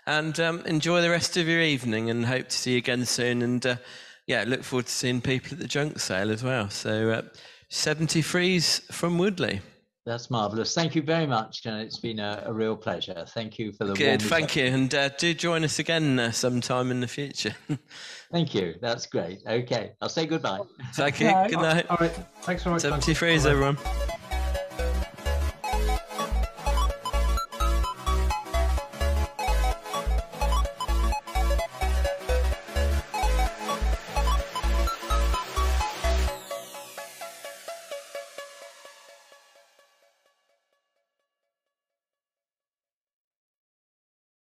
and um, enjoy the rest of your evening and hope to see you again soon. And uh, yeah, look forward to seeing people at the junk sale as well. So uh, seventy-threes from Wadley. That's marvellous. Thank you very much, and it's been a, a real pleasure. Thank you for the good. Thank you, and uh, do join us again uh, sometime in the future. Thank you. That's great. Okay, I'll say goodbye. Thank you. Good night. All right. Thanks very much. seventy-threes, everyone.